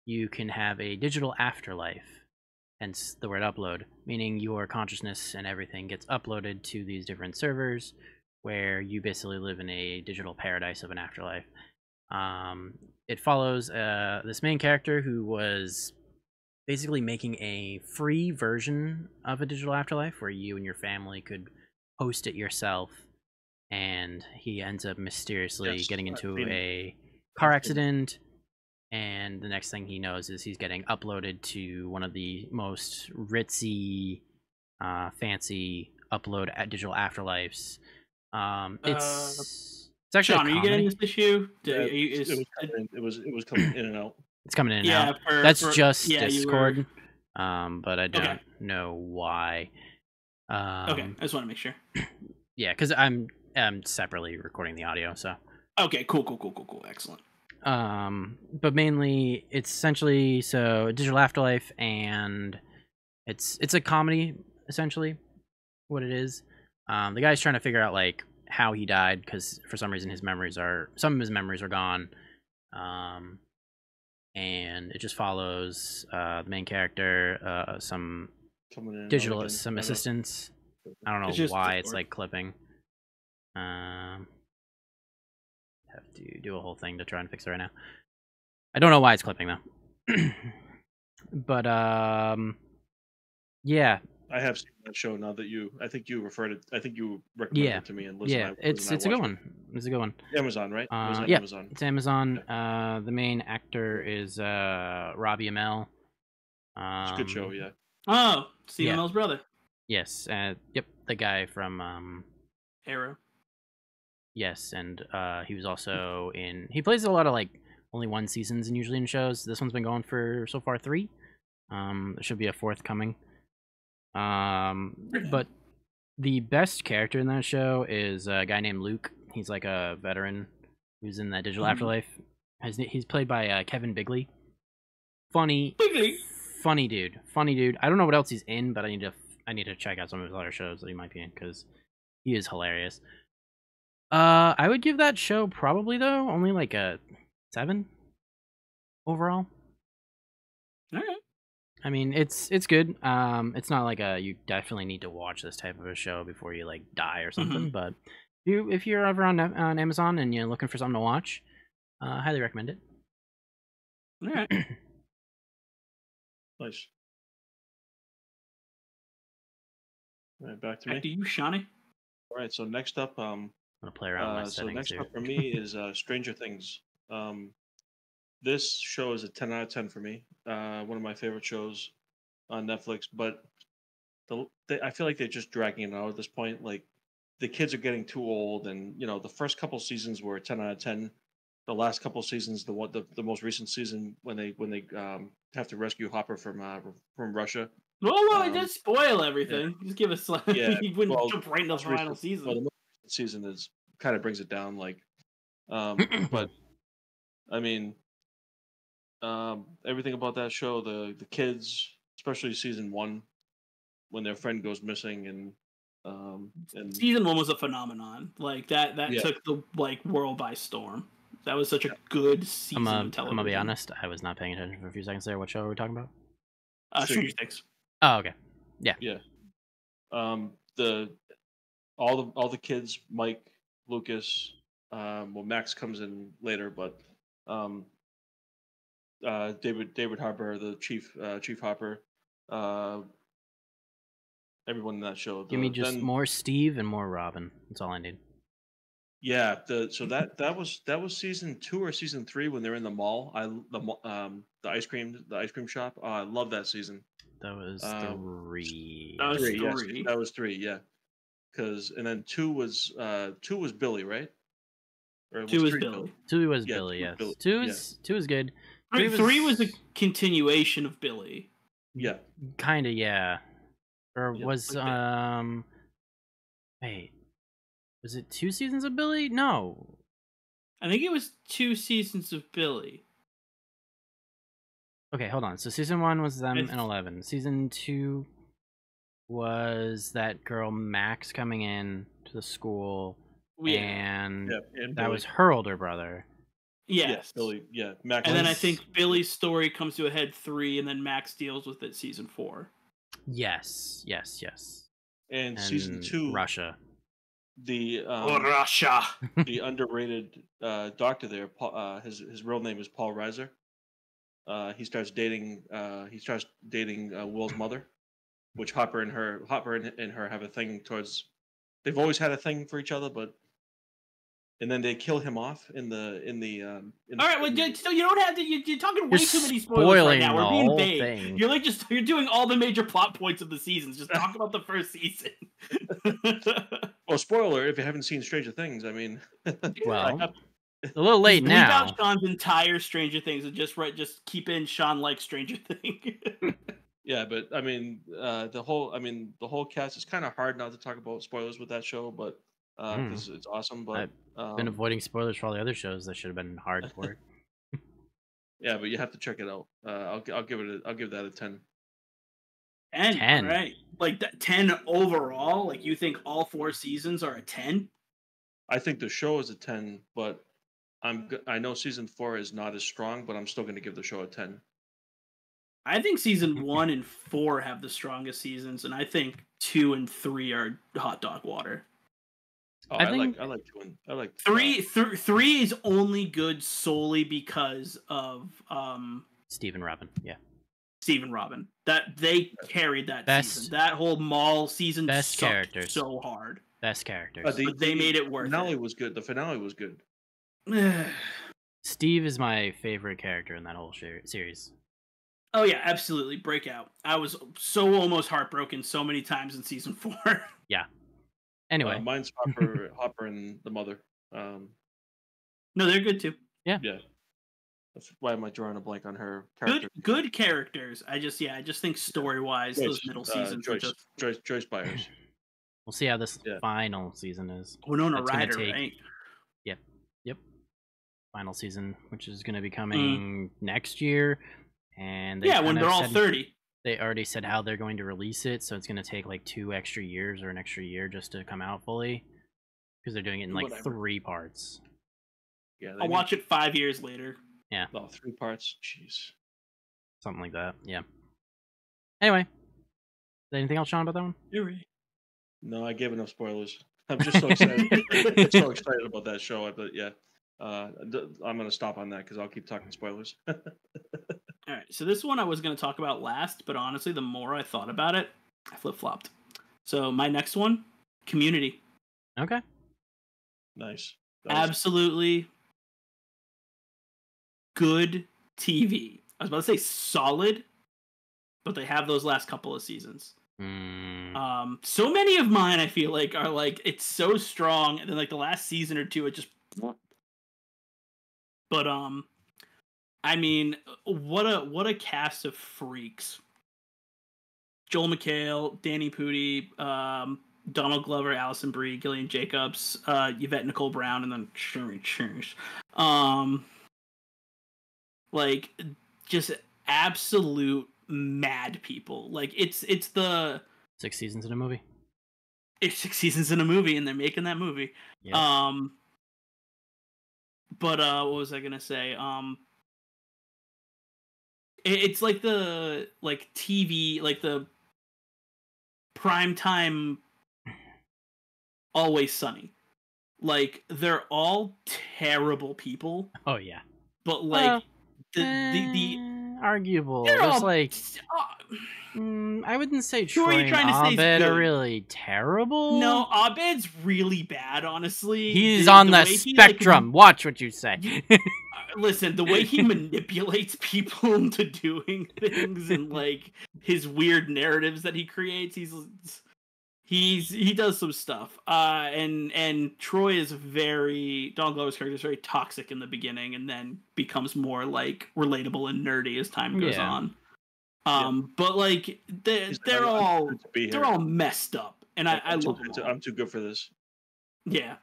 you can have a digital afterlife. Hence the word upload, meaning your consciousness and everything gets uploaded to these different servers where you basically live in a digital paradise of an afterlife. It follows this main character who was basically making a free version of a digital afterlife where you and your family could host it yourself, and he ends up mysteriously getting into a car accident. And the next thing he knows is he's getting uploaded to one of the most ritzy, fancy upload at digital afterlives. It's actually John, are you getting this issue? It was coming in and out. It's coming in and out. That's Discord. But I don't know why. Okay, I just want to make sure. Yeah, because I'm separately recording the audio. So okay, cool, excellent. But mainly it's essentially digital afterlife, and it's a comedy, essentially what it is. The guy's trying to figure out like how he died, because for some reason some of his memories are gone. And it just follows the main character, some assistants. I don't know why it's like clipping. Have to do a whole thing to try and fix it right now. I don't know why it's clipping though. But yeah, I have seen that show now that I think you recommended it to me, and it's a good one. It's a good one. Amazon, right? Amazon. It's Amazon. Yeah. The main actor is Robbie Amell. It's a good show, yeah. Oh, Amell's brother. Yes. Yep, the guy from Arrow. Yes, and he was also in... He plays a lot of, like, only one seasons and usually in shows. This one's been going for, so far, 3. There should be a 4th coming. But the best character in that show is a guy named Luke. He's, like, a veteran who's in that digital afterlife. He's played by Kevin Bigley. Funny dude. I don't know what else he's in, but I need to check out some of his other shows that he might be in, because he is hilarious. I would give that show probably, though, only like a 7 overall. All right. I mean, it's good. It's not like you definitely need to watch this type of a show before you like die or something, but If you're ever on Amazon and you're looking for something to watch, highly recommend it. All right. Nice. All right, back to me. Back to you, Shawnee. All right, so next up, I'm gonna play around with my settings. So next up for me is Stranger Things. This show is a 10 out of 10 for me. One of my favorite shows on Netflix, but I feel like they're just dragging it out at this point. Like, the kids are getting too old, and you know, the first couple seasons were 10 out of 10. The last couple seasons, the most recent season when they have to rescue Hopper from Russia. Well, it does spoil everything. Yeah. Just give us like you wouldn't jump right into the final season. Well, the most recent season is kind of brings it down, like, but I mean, everything about that show, the kids, especially season one, when their friend goes missing, and season one was a phenomenon. Like that took the world by storm. That was such a good season of television. I'm gonna be honest, I was not paying attention for a few seconds there. What show were we talking about? Stranger Things. Oh, okay. Yeah. Yeah. All the kids, Mike, Lucas, Max comes in later, but David Harper, the Chief Hopper, everyone in that show. Give me just more Steve and more Robin. That's all I need. Yeah, that was season 2 or season 3 when they're in the mall. The ice cream shop. Oh, I love that season. That was 3. That was 3. Yes, that was 3. Yeah, and then 2 was Billy, right? Or 2 was Billy. 2 was Billy. Yes. 2 is good. 3 was a continuation of Billy. Yeah. Kind of. Yeah. Or was wait. Was it 2 seasons of Billy? No. I think it was 2 seasons of Billy. Okay, hold on. So season 1 was them and 11. Season 2 was that girl Max coming in to the school. Yeah. And that was her older brother. Yes. Billy. Yeah. Max. And then I think Billy's story comes to a head 3, and then Max deals with it season 4. Yes. Yes. Yes. And season 2. Russia. Russia. The underrated doctor there. His real name is Paul Reiser. He starts dating Will's mother, which Hopper and her have a thing towards. They've always had a thing for each other, and then they kill him off in the. All right, so you don't have to. You're talking way too many spoilers right now. We're being vague. You're you're doing all the major plot points of the seasons. Just talk about the first season. Well, spoiler, if you haven't seen Stranger Things, I mean... Well, it's a little late now. Leave out Sean's entire Stranger Things and just keep in Sean like Stranger Things. Yeah, but, I mean, the whole cast is kind of hard not to talk about spoilers with that show, but because it's awesome, but... I've been avoiding spoilers for all the other shows that should have been hard for it. Yeah, but you have to check it out. I'll give that a 10. 10, right? Like 10 overall. Like, you think all 4 seasons are a 10? I think the show is a 10, but I know season 4 is not as strong, but I'm still going to give the show a 10. I think season 1 and 4 have the strongest seasons, and I think 2 and 3 are hot dog water. Oh, I like 2 and I like 3. 3 is only good solely because of Steve and Robin. Yeah. Steve and Robin. That they carried that season. That whole mall season sucked so hard. Best characters. But they made it worth it. The finale was good. Steve is my favorite character in that whole series. Oh yeah, absolutely. Breakout. I was so almost heartbroken so many times in season 4. Yeah. Anyway. Mine's Hopper and the mother. No, they're good too. Yeah. Yeah. That's why am I drawing a blank on her character? Good characters. I just think story-wise, those middle seasons are just... Joyce Byers. We'll see how this final season is. Winona Ryder, right? Yep. Final season, which is going to be coming next year. And when they're all 30. They already said how they're going to release it, so it's going to take like 2 extra years or an extra year just to come out fully. Because they're doing it in like 3 parts. Yeah, I'll watch it 5 years later. Yeah. Oh, 3 parts. Jeez. Something like that. Yeah. Anyway. Is there anything else, Sean, about that one? No, I gave enough spoilers. I'm just so excited. So excited about that show. But yeah, I'm going to stop on that because I'll keep talking spoilers. All right. So this one I was going to talk about last, but honestly, the more I thought about it, I flip-flopped. So my next one, Community. Okay. Nice. Absolutely good TV. I was about to say solid, but they have those last couple of seasons. Mm. So many of mine, I feel like, are like, it's so strong. And then like the last season or two, it just... But, I mean, what a cast of freaks. Joel McHale, Danny Pudi, Donald Glover, Alison Brie, Gillian Jacobs, Yvette Nicole Brown, and then Sherry Church. Like, just absolute mad people. Like, it's the... 6 seasons in a movie. It's 6 seasons in a movie, and they're making that movie. Yeah. But, what was I gonna say? It's like the, like, TV, like the primetime Always Sunny. Like, they're all terrible people. Oh, yeah. But, like, the arguable. They're all, like, I wouldn't say Troy Abed are really terrible. No, Abed's really bad, honestly. He's on the spectrum. Watch what you say. Listen, the way he manipulates people into doing things and, like, his weird narratives that he creates, he does some stuff. And Troy is very... Donald Glover's character is very toxic in the beginning and then becomes more, like, relatable and nerdy as time goes on. But, like, they're all messed up. And I love them. I'm too good for this. Yeah.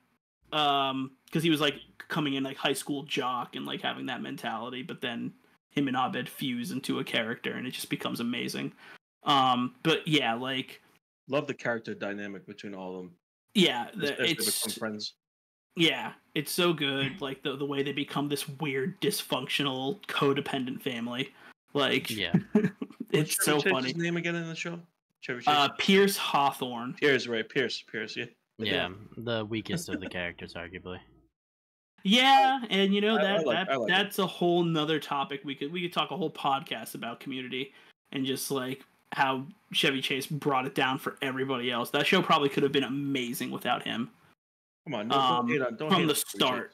Because he was, like, coming in, like, high school jock and, like, having that mentality, but then him and Abed fuse into a character, and it just becomes amazing. But, yeah, like... Love the character dynamic between all of them. Yeah. They become friends. Yeah, it's so good. Like, the way they become this weird, dysfunctional, codependent family. Like, yeah. It's so funny. What's his name again in the show? Chevy Chase? Pierce Hawthorne. Pierce, right. Pierce, yeah. Yeah, the weakest of the characters, arguably. Yeah, and you know that's a whole nother topic. We could talk a whole podcast about Community and just like how Chevy Chase brought it down for everybody else. That show probably could have been amazing without him. Come on, don't hate on Chevy Chase.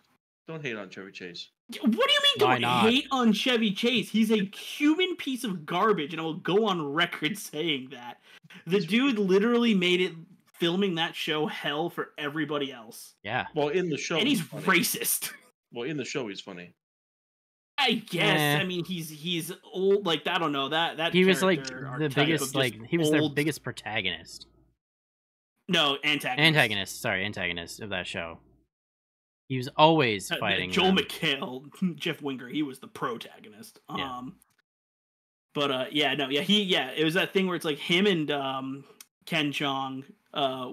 Don't hate on Chevy Chase. What do you mean? Don't hate on Chevy Chase. He's a human piece of garbage, and I will go on record saying that. The dude literally made it. Filming that show hell for everybody else. Yeah. Well, in the show, and he's racist. Well, in the show, he's funny. I guess. Yeah. I mean, he's old. Like, I don't know that he was like the biggest. Like he was their biggest protagonist. No, antagonist. Antagonist of that show. He was always fighting. Joel McHale, Jeff Winger. He was the protagonist. Yeah. But yeah, no, yeah, he, yeah, it was that thing where it's like him and Ken Jeong.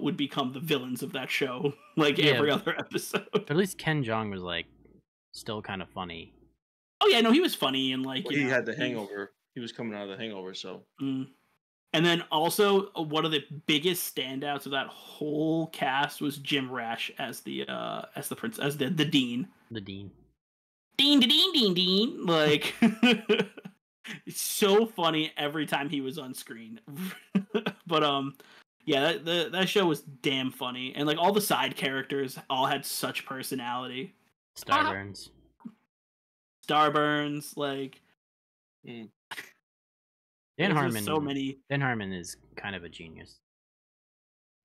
Would become the villains of that show, like every other episode. But at least Ken Jeong was like still kind of funny. Oh yeah, no, he was funny and like well, he had the hangover. He was coming out of the hangover, so. Mm. And then also one of the biggest standouts of that whole cast was Jim Rash as the dean. The dean. Dean. Like, it's so funny every time he was on screen. But yeah, that show was damn funny, and like all the side characters all had such personality. Starburns, like Dan Harmon. So many. Dan Harmon is kind of a genius.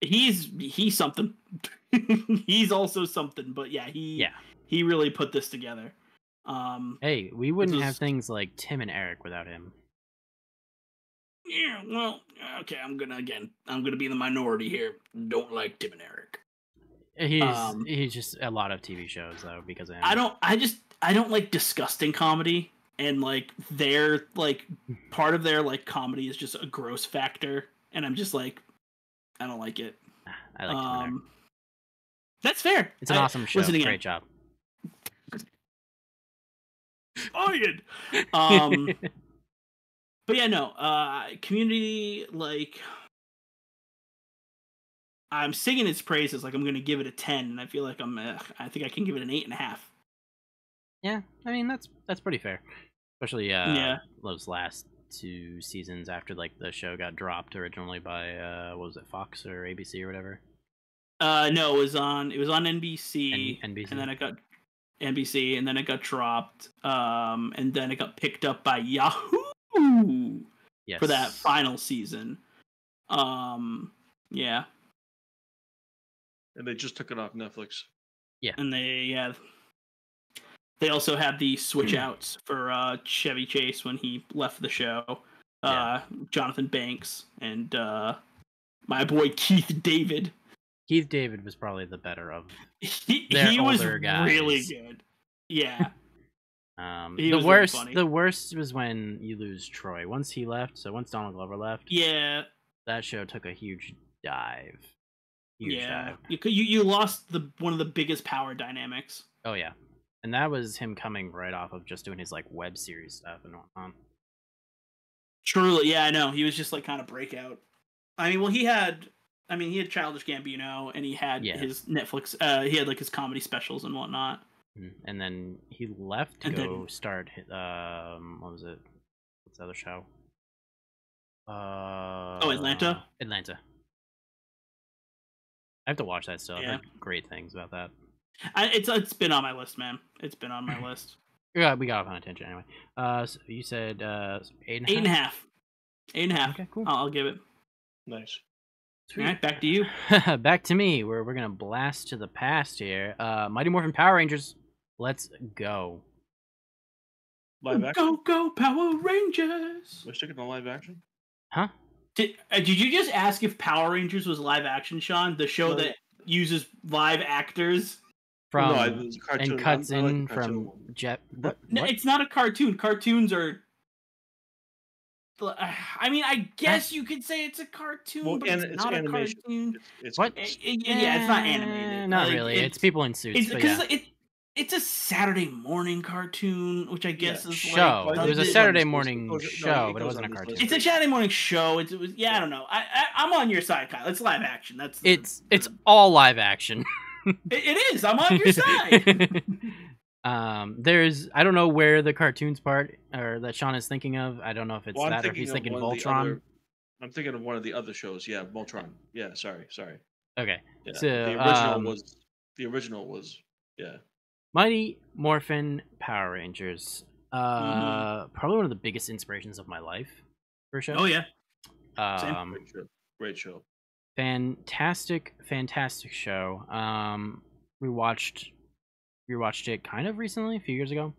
He's something. He's also something, but yeah, he really put this together. Hey, we wouldn't have things like Tim and Eric without him. Yeah, well, okay, I'm gonna be the minority here. Don't like Tim and Eric. He's just a lot of TV shows though because of him. I don't like disgusting comedy and like their like part of their like comedy is just a gross factor and I'm just like I don't like it. I like Tim and Eric. That's fair. It's an awesome show. Great job. But yeah, no, Community, like, I'm singing its praises, like I'm going to give it a 10, and I feel like I think I can give it an 8.5. Yeah, I mean that's pretty fair, especially those last two seasons after like the show got dropped originally by what was it, Fox or ABC or whatever. No, it was on NBC, NBC, and then it got NBC, and then it got dropped, and then it got picked up by Yahoo! Yes. For that final season. Yeah. And they just took it off Netflix. Yeah. And they also had the switch outs for Chevy Chase when he left the show. Jonathan Banks and my boy Keith David. Keith David was probably the better of their older was guys. Really good. Yeah. The worst was when you lose Troy. Once he left, so once Donald Glover left, that show took a huge dive. Huge dive. You lost one of the biggest power dynamics. Oh yeah, and that was him coming right off of just doing his like web series stuff and whatnot. Truly, yeah, I know he was just like kind of breakout. I mean, well, he had Childish Gambino, and he had his Netflix. He had like his comedy specials and whatnot. And then he left to go start. What was it? What's the other show? Atlanta. Atlanta. I have to watch that still. Yeah. I've heard great things about that. It's been on my list, man. It's been on my list. Yeah, we got off on a tangent anyway. So you said 8.5. 8.5. Okay, cool. I'll give it. Nice. Sweet. All right, back to you. Back to me. We're gonna blast to the past here. Mighty Morphin Power Rangers. Let's go. Live action. Go go Power Rangers. We're sticking to live action. Huh? Did you just ask if Power Rangers was live action, Sean? The show that uses live actors No, it's not a cartoon. Cartoons are. I mean, I guess you could say it's a cartoon, but it's not animation. A cartoon. It's not animated. Not like, really. It's people in suits. It's a Saturday morning cartoon, which I guess is show. Like, there's a Saturday morning show, but it wasn't a cartoon. It's a Saturday morning show. It was I don't know. I'm on your side, Kyle. It's live action. It's all live action. It is. I'm on your side. I don't know where the cartoons part or that Sean is thinking of. I don't know if it's that or if he's thinking Voltron. I'm thinking of one of the other shows. Yeah, Voltron. Yeah, sorry. Okay. Yeah. So the original was Mighty Morphin Power Rangers. Probably one of the biggest inspirations of my life for sure. Oh yeah. Great show. Fantastic show. We watched it kind of recently, a few years ago.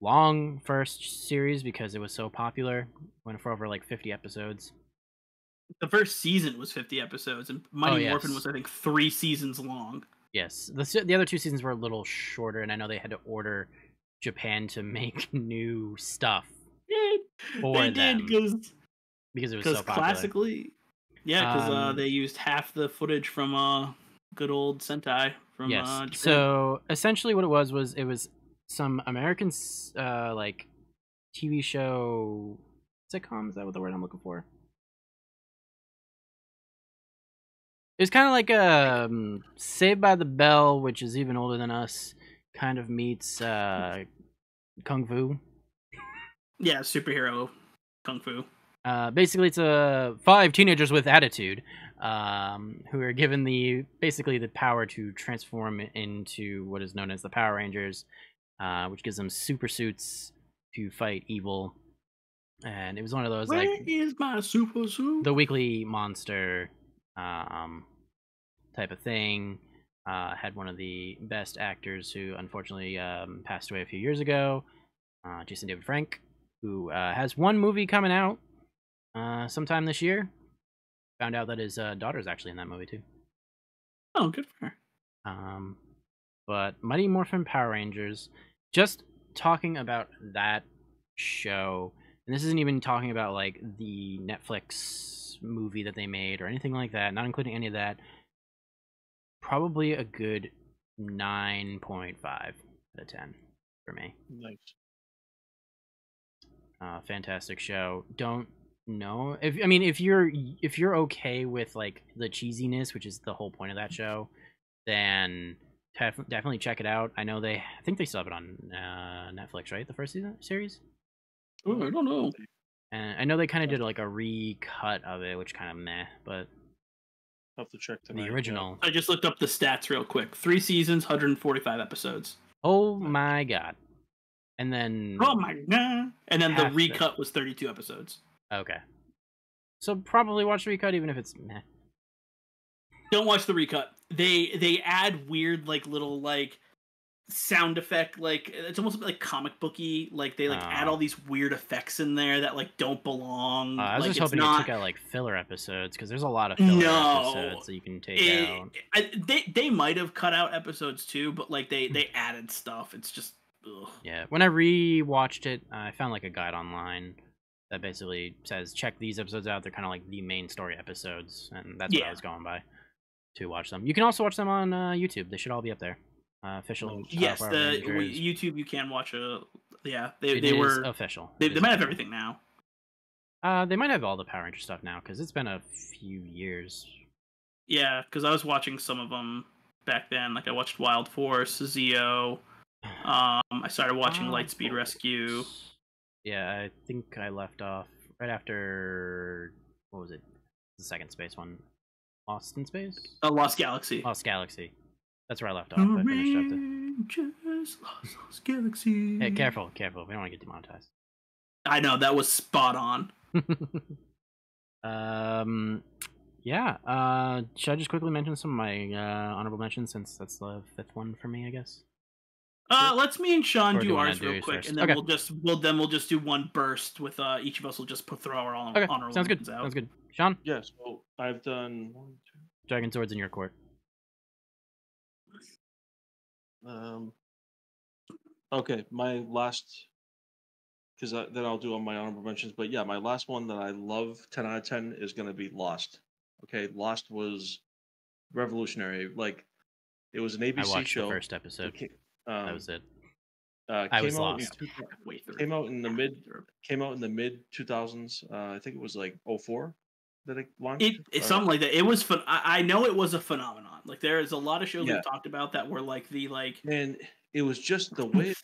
Long first series because it was so popular. Went for over like 50 episodes. The first season was 50 episodes, and Mighty Morphin was, I think, 3 seasons long. Yes. The other 2 seasons were a little shorter, and I know they had to order Japan to make new stuff. Because it was so popular. Classically, they used half the footage from good old Sentai. So essentially what it was it was some American like TV show sitcom. Is that what the word I'm looking for? It's kind of like a Saved by the Bell, which is even older than us, kind of meets Kung Fu. Yeah, superhero Kung Fu. Basically, it's 5 teenagers with attitude who are given the power to transform into what is known as the Power Rangers, which gives them super suits to fight evil. And it was one of those where is my super suit? The weekly monster type of thing. Had one of the best actors who unfortunately passed away a few years ago, Jason David Frank, who has one movie coming out. Sometime this year, found out that his daughter's actually in that movie too. Oh, good for her. But Mighty Morphin Power Rangers, just talking about that show, and this isn't even talking about like the Netflix movie that they made or anything like that, not including any of that, probably a good 9.5 out of 10 for me. Nice. Fantastic show. Don't No, if you're okay with like the cheesiness, which is the whole point of that show, then definitely check it out. I think they still have it on Netflix, right? The first series. Oh, I don't know. And I know they kind of did like a recut of it, which kind of meh, but I'll have to check tonight. The original. I just looked up the stats real quick. 3 seasons, 145 episodes. Oh my god! And then the recut was 32 episodes. Okay, so probably watch the recut even if it's meh. Don't watch the recut. They add weird like little like sound effect, like it's almost like comic booky. Like they like add all these weird effects in there that like don't belong. I was like, just hoping you took out like filler episodes, because there's a lot of filler episodes that you can take out. They might have cut out episodes too, but like they added stuff. It's just ugh. Yeah. When I rewatched it, I found like a guide online that basically says check these episodes out. They're kind of like the main story episodes, and that's what I was going by to watch them. You can also watch them on YouTube. They should all be up there. Official. Yes, the YouTube you can watch. They were official. They might have everything now. They might have all the Power Ranger stuff now, because it's been a few years. Yeah, because I was watching some of them back then. Like I watched Wild Force, Zeo. I started watching Lightspeed Rescue. Yeah, I think I left off right after, what was it? The second space one. Lost in Space? Lost Galaxy. Lost Galaxy. That's where I left off. I finished up the Lost Galaxy. Hey, careful. We don't want to get demonetized. I know, that was spot on. Should I just quickly mention some of my honorable mentions, since that's the fifth one for me, I guess? Let's me and Sean do ours real quick, first. And then we'll just do one burst with each of us will just throw our honorable mentions out. Sounds good. Sean? Yes. Well, I've done 1, 2. Dragon Swords in Your Court. Okay, my last, because then I'll do all my honorable mentions. But yeah, my last one that I love 10 out of 10 is going to be Lost. Okay, Lost was revolutionary. Like, it was an ABC show. I watched the first episode. That was it. I was lost. Came out in the mid 2000s. I think it was like 2004 that it launched. It's something like that. It was fun. I know it was a phenomenon. Like there is a lot of shows we talked about that were like and it was just the way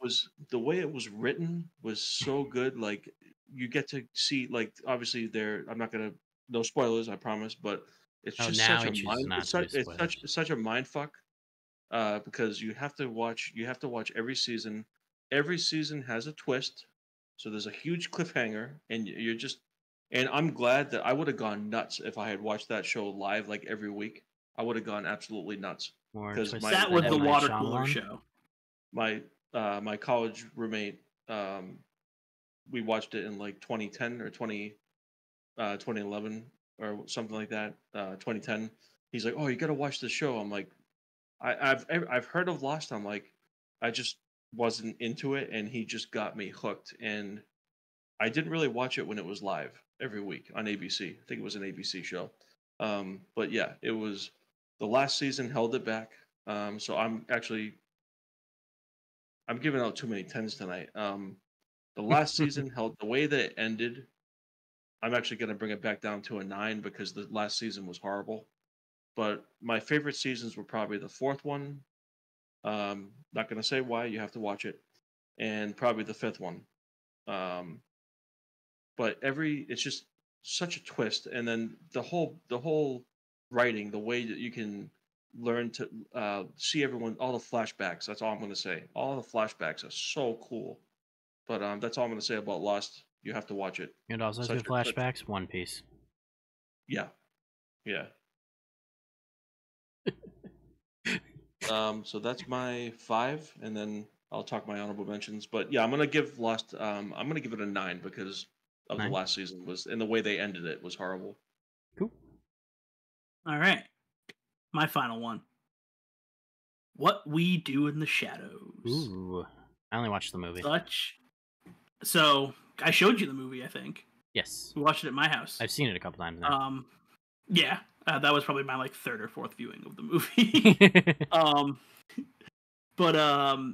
it was written was so good. Like you get to see, like, obviously I'm not gonna, no spoilers, I promise, but it's just such a mind fuck. Because you have to watch every season. Every season has a twist, so there's a huge cliffhanger, and you're just. And I'm glad that I would have gone nuts if I had watched that show live, like every week. I would have gone absolutely nuts. Because that was the water cooler show. My college roommate, we watched it in like 2010 or 2011 or something like that. 2010. He's like, "Oh, you got to watch this show." I'm like. I've heard of Lost. I'm like, I just wasn't into it, and he just got me hooked. And I didn't really watch it when it was live every week on ABC. I think it was an ABC show. But yeah, it was the last season held it back. So I'm giving out too many 10s tonight. The last season held the way that it ended. I'm actually going to bring it back down to a 9 because the last season was horrible. But my favorite seasons were probably the fourth one. Not going to say why. You have to watch it. And probably the fifth one. But it's just such a twist. And then the whole writing, the way that you can learn to see everyone, all the flashbacks. That's all I'm going to say. All the flashbacks are so cool. But that's all I'm going to say about Lost. You have to watch it. And also good flashbacks, twist. One Piece. Yeah. Yeah. So that's my 5, and then I'll talk my honorable mentions. But yeah, I'm gonna give Lost. I'm gonna give it a 9 because of 9. The last season was, and the way they ended it was horrible. Cool. All right, my final one. What We Do in the Shadows. Ooh, I only watched the movie. So I showed you the movie, I think. Yes. We watched it at my house. I've seen it a couple times now. Yeah. That was probably my like third or fourth viewing of the movie. But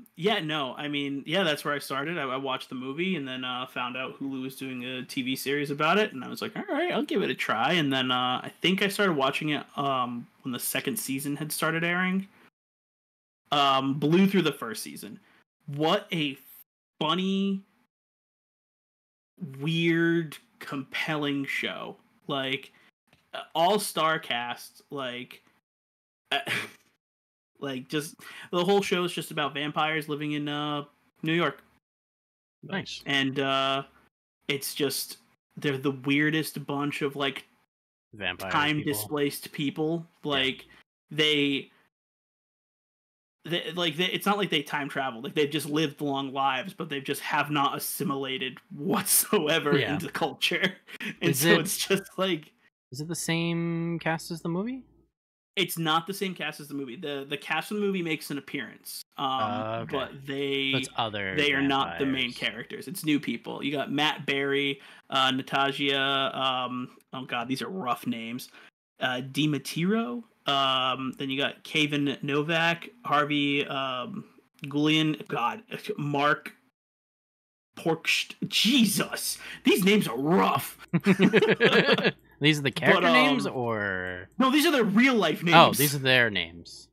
that's where I started. I watched the movie and then found out Hulu was doing a TV series about it, and I was like, all right, I'll give it a try. And then I think I started watching it when the second season had started airing. Blew through the first season. What a funny, weird, compelling show. Like, all-star cast, like... Like, just the whole show is just about vampires living in New York. Nice. And it's just, they're the weirdest bunch of, like, vampire time-displaced people. Like, yeah. They it's not like they time traveled. Like, they've just lived long lives, but they just have not assimilated whatsoever into culture. And it's just, like... Is it the same cast as the movie? It's not the same cast as the movie. The cast of the movie makes an appearance, okay. But they are not the main characters. It's new people. You got Matt Berry, Natasha. Oh God, these are rough names. DiMatteo. Then you got Kevin Novak, Harvey Guillen. God, Mark Porkst. Jesus, these names are rough. These are the character names, or no? These are their real life names. Oh, these are their names.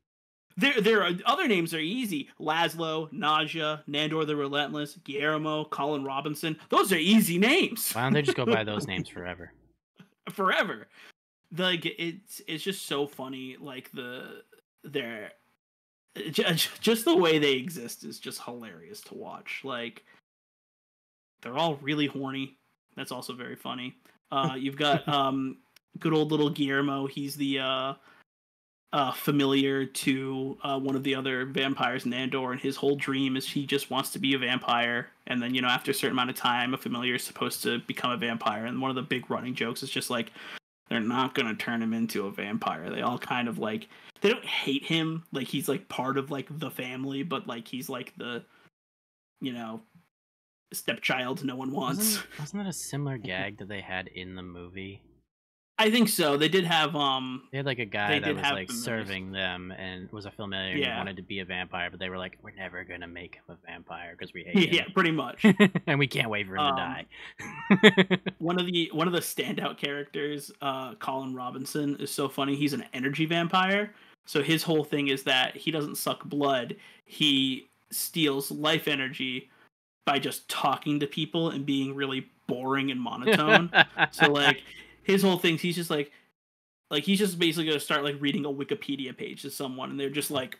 Their other names are easy: Laszlo, Naja, Nandor the Relentless, Guillermo, Colin Robinson. Those are easy names. Why don't they just go by those names forever? Forever. Like it's just so funny. Like just the way they exist is just hilarious to watch. Like they're all really horny. That's also very funny. You've got good old little Guillermo. He's the familiar to one of the other vampires, Nandor, and his whole dream is he just wants to be a vampire. And then, after a certain amount of time, a familiar is supposed to become a vampire. And one of the big running jokes is just like, they're not going to turn him into a vampire. They all kind of like, they don't hate him. Like he's like part of like the family, but like he's like the, stepchild no one wants. Wasn't that a similar gag that they had in the movie? I think so. They did have they had like a guy that was like serving them and was a familiar and wanted to be a vampire, but they were like, we're never gonna make him a vampire because we hate him. Yeah, pretty much. And we can't wait for him to die. one of the standout characters, Colin Robinson, is so funny. He's an energy vampire. So his whole thing is that he doesn't suck blood, he steals life energy by just talking to people and being really boring and monotone. So like his whole thing, he's just like he's just basically going to start like reading a Wikipedia page to someone and they're just like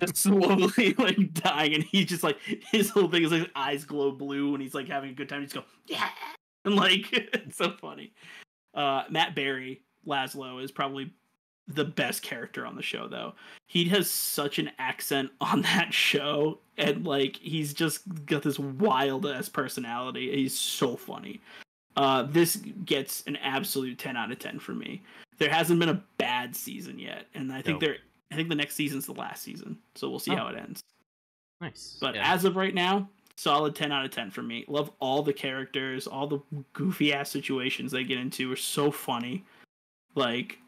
just slowly like dying, and he's just like his whole thing is like eyes glow blue and he's like having a good time. He's go yeah, and like it's so funny. Matt Berry, Laszlo, is probably the best character on the show, though. He has such an accent on that show, and like he's just got this wild ass personality. He's so funny. This gets an absolute 10 out of 10 for me. There hasn't been a bad season yet, and I think the next season's the last season, so we'll see how it ends. Nice. But as of right now, solid 10 out of 10 for me. Love all the characters, all the goofy ass situations they get into are so funny. Like,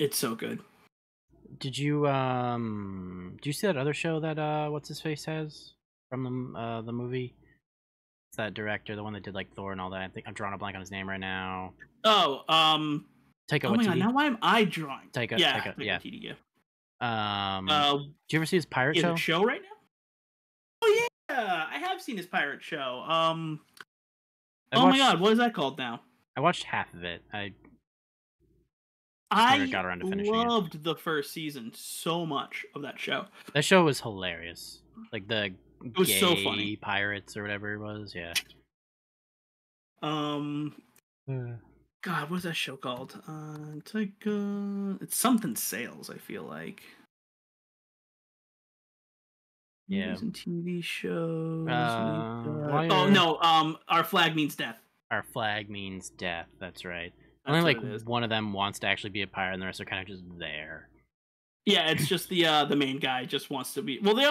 it's so good. Did you do you see that other show that what's his face has from the movie? It's that director, the one that did like Thor and all that. I think I'm drawing a blank on his name right now. Taika Waititi. Oh my God, now why am I drawing? Taika Waititi. Do you ever see his pirate show? Is it a show right now? Oh yeah, I have seen his pirate show. Oh my God, what is that called now? I watched half of it. I got around to finishing it. The first season so much of that show. That show was hilarious. Like it was gay so funny. Pirates or whatever it was, yeah. God, what's that show called? It's something sales, I feel like. Yeah. TV shows. Our Flag Means Death. Our Flag Means Death, that's right. Only like one of them wants to actually be a pirate, and the rest are kind of just there. Yeah, it's just the main guy just wants to be. Well, they're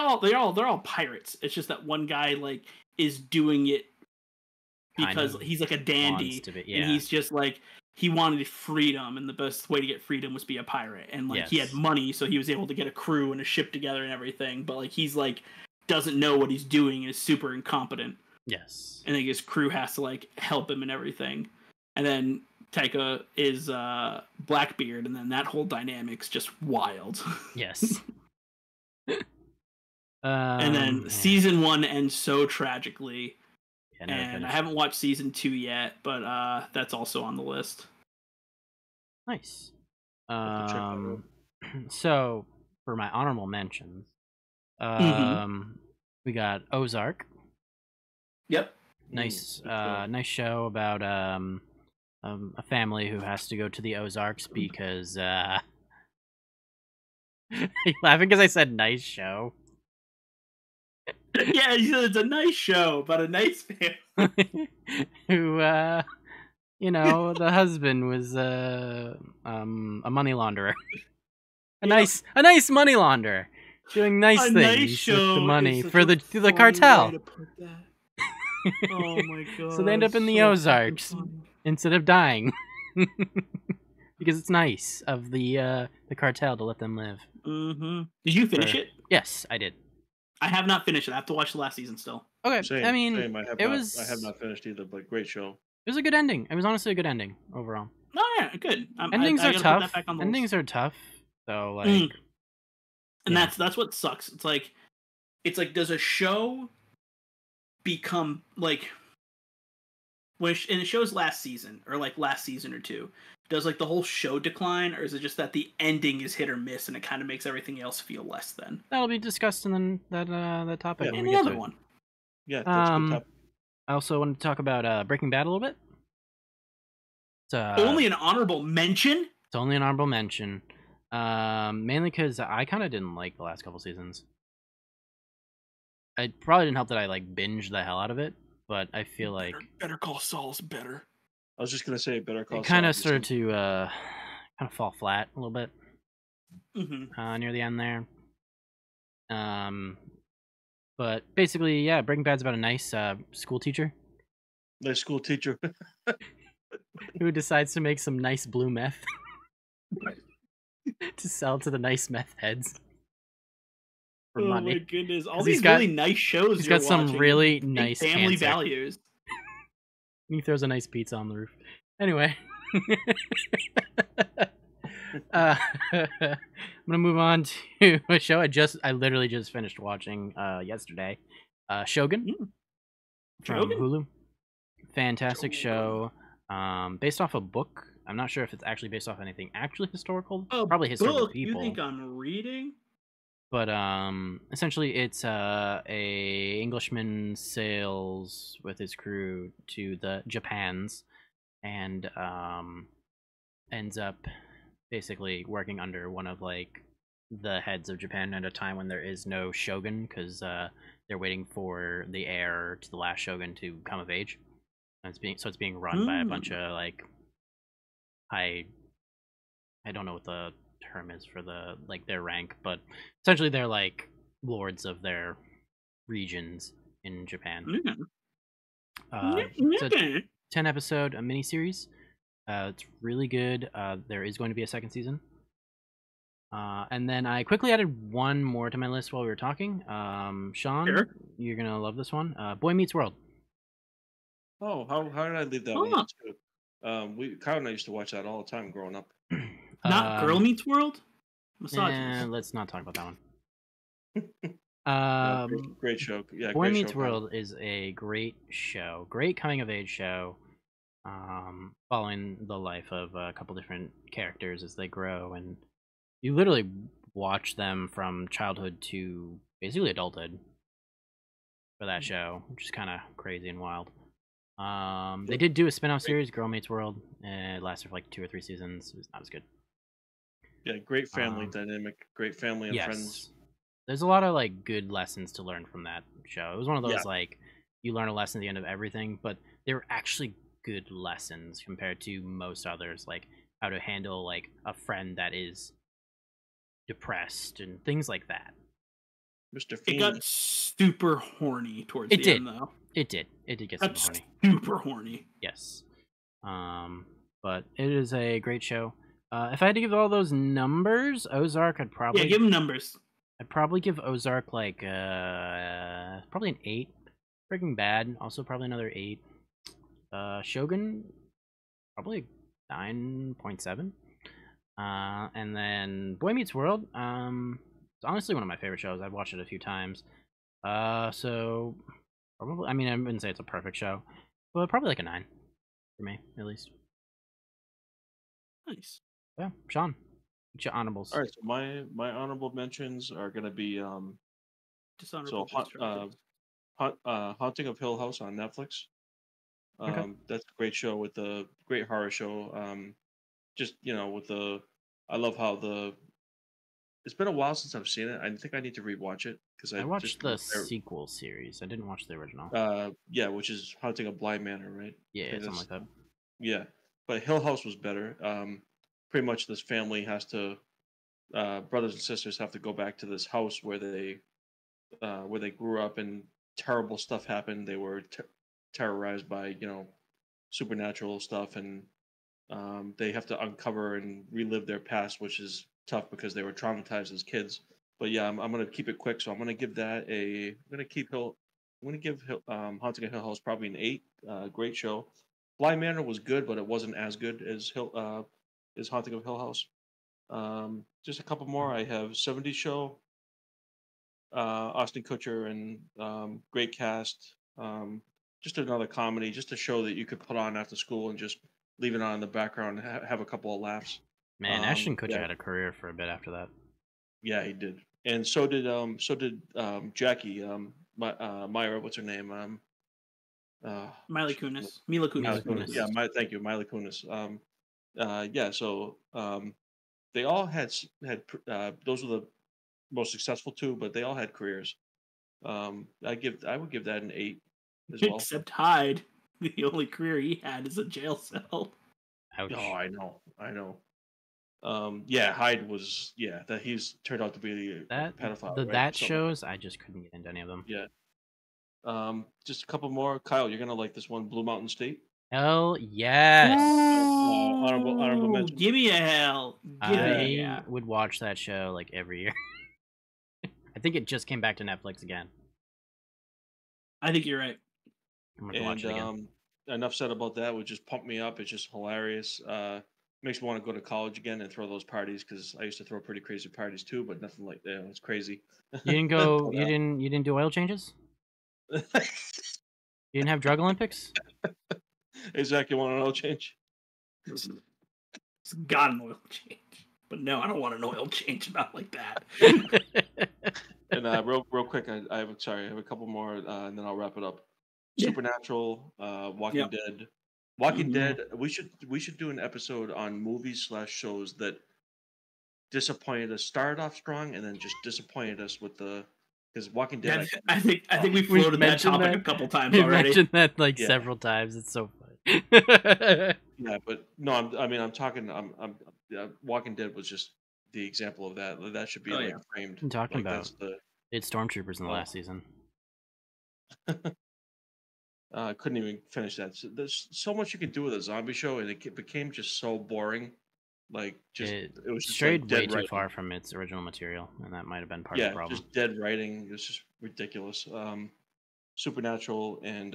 all pirates. It's just that one guy like is doing it because he's like a dandy, and he's just like he wanted freedom, and the best way to get freedom was be a pirate. And like, yes, he had money, so he was able to get a crew and a ship together and everything. But like, he's like, doesn't know what he's doing and is super incompetent. Yes. And like, his crew has to like help him and everything. And then Taika is Blackbeard, and then that whole dynamic's just wild. Yes. And then season one ends so tragically. Yeah, no, and I haven't watched season two yet, but that's also on the list. Nice. So for my honorable mentions, we got Ozark. Yep. Nice. Nice show about a family who has to go to the Ozarks because. Are you laughing because I said nice show? Yeah, it's a nice show, but a nice family. Who, you know, the husband was a money launderer. A nice money launderer, doing nice things with the money for the cartel. Oh my god! So they end up in the Ozarks instead of dying because it's nice of the cartel to let them live. Mm-hmm. Did you finish it? Yes, I did. I have not finished it. I have to watch the last season still. Okay, same, I mean, I have not finished either, but great show. It was a good ending. It was honestly a good ending overall. Oh, yeah, good. Endings are tough. Put that back on the endings list. Are tough. So like, and that's what sucks. It's like does a show become like, and it shows last season or two. Does like the whole show decline, or is it just that the ending is hit or miss, and it kind of makes everything else feel less than? That'll be discussed in that topic. Yeah, and the other one. Yeah, that's a good topic. I also wanted to talk about Breaking Bad a little bit. It's, only an honorable mention. It's only an honorable mention, mainly because I kind of didn't like the last couple seasons. It probably didn't help that I like binged the hell out of it, but I feel like Better Call Saul's better. I was just gonna say Better Call Saul. It kind of started to kind of fall flat a little bit near the end there. But basically, yeah, Breaking Bad's about a nice school teacher. Nice school teacher who decides to make some nice blue meth to sell to the nice meth heads for money. Oh my goodness! All these really nice shows. He's got some really nice family values. He throws a nice pizza on the roof. Anyway. I'm gonna move on to a show I literally just finished watching yesterday. Shogun. From Hulu. Fantastic show. Based off a book. I'm not sure if it's actually based off anything actually historical. Oh, probably historical book. People. You think I'm reading? But essentially, it's a Englishman sails with his crew to the Japans, and ends up basically working under one of like the heads of Japan at a time when there is no shogun, because they're waiting for the heir to the last shogun to come of age. And it's being run by a bunch of like I don't know what the term is for the like their rank, but essentially they're like lords of their regions in Japan. It's a 10-episode miniseries. It's really good. There is going to be a second season. And then I quickly added one more to my list while we were talking. Sean, sure, you're gonna love this one. Boy Meets World. Oh, how did I leave that one? Kyle and I used to watch that all the time growing up. Not Girl Meets World? Massages. Let's not talk about that one. Great show. Yeah, Boy Meets World is a great show. Great coming-of-age show, following the life of a couple different characters as they grow. And you literally watch them from childhood to basically adulthood for that show, which is kind of crazy and wild. They did do a spin-off series, Girl Meets World. It lasted for like 2 or 3 seasons. It was not as good. Yeah, great family dynamic, great family and friends. There's a lot of like good lessons to learn from that show. It was one of those like you learn a lesson at the end of everything, but they were actually good lessons compared to most others, like how to handle like a friend that is depressed and things like that. It got super horny towards the end, though. It did. It did get super horny. Yes. But it is a great show. If I had to give all those numbers, Ozark, I'd probably... Yeah, give them numbers. I'd probably give Ozark, like, probably an 8. Breaking Bad, also probably another 8. Shogun, probably 9.7. And then Boy Meets World, it's honestly one of my favorite shows. I've watched it a few times. So, probably, I mean, I wouldn't say it's a perfect show, but probably like a 9 for me, at least. Nice. Yeah, Sean, what's your honorables? All right, so my honorable mentions are going to be Haunting of Hill House on Netflix. Okay. That's a great show with a great horror show. Just, you know, with the, I love how the, it's been a while since I've seen it. I think I need to rewatch it because I watched the sequel series. I didn't watch the original. Yeah, which is Haunting a Blind Manor, right? Yeah, something like that. Yeah. But Hill House was better. Pretty much this family has to, brothers and sisters have to go back to this house where they grew up, and terrible stuff happened. They were terrorized by, you know, supernatural stuff, and they have to uncover and relive their past, which is tough because they were traumatized as kids. But yeah, I'm gonna keep it quick, so I'm gonna give that a. I'm gonna give Haunting of Hill House probably an 8. Great show. Blind Manor was good, but it wasn't as good as Haunting of Hill House. Just a couple more. I have 70s Show. Austin Kutcher and great cast. Just another comedy, just a show that you could put on after school and just leave it on in the background and have a couple of laughs. Man, Ashton Kutcher had a career for a bit after that. Yeah, he did, and so did Jackie. Myra, what's her name? Mila Kunis. Mila Kunis. Yeah, thank you, Mila Kunis. Yeah, so they all had those were the most successful two, but they all had careers. I would give that an 8 as well. Except Hyde, the only career he had is a jail cell. Ouch. Oh, I know. Yeah, Hyde was that he's turned out to be a pedophile. Shows I just couldn't get into any of them. Yeah. Just a couple more. Kyle, you're gonna like this one, Blue Mountain State. Hell yes! No! Honorable mention. Give me a hell. I would watch that show like every year. I think it just came back to Netflix again. I think you're right. I'm gonna watch it again. Enough said about that. It would just pump me up. It's just hilarious. Makes me want to go to college again and throw those parties, because I used to throw pretty crazy parties too, but nothing like that. It's crazy. You didn't go. You didn't do oil changes. You didn't have drug Olympics? Hey, Zach, you want an oil change? It's got an oil change. But no, I don't want an oil change, not like that. And real quick, I have a couple more, and then I'll wrap it up. Yeah. Supernatural, Walking Dead. Walking Dead, we should do an episode on movies/shows that disappointed us, started off strong, and then just disappointed us with the... Because Walking Dead, I think we floated that topic a couple times already. We mentioned that several times. It's so funny. Yeah, but no, Walking Dead was just the example of that. That should be framed. I'm talking about it's stormtroopers in the last season. Couldn't even finish that. So there's so much you could do with a zombie show, and it became just so boring. It was just strayed way too far from its original material, and that might have been part of the problem. Yeah, just dead writing. It's just ridiculous. Supernatural and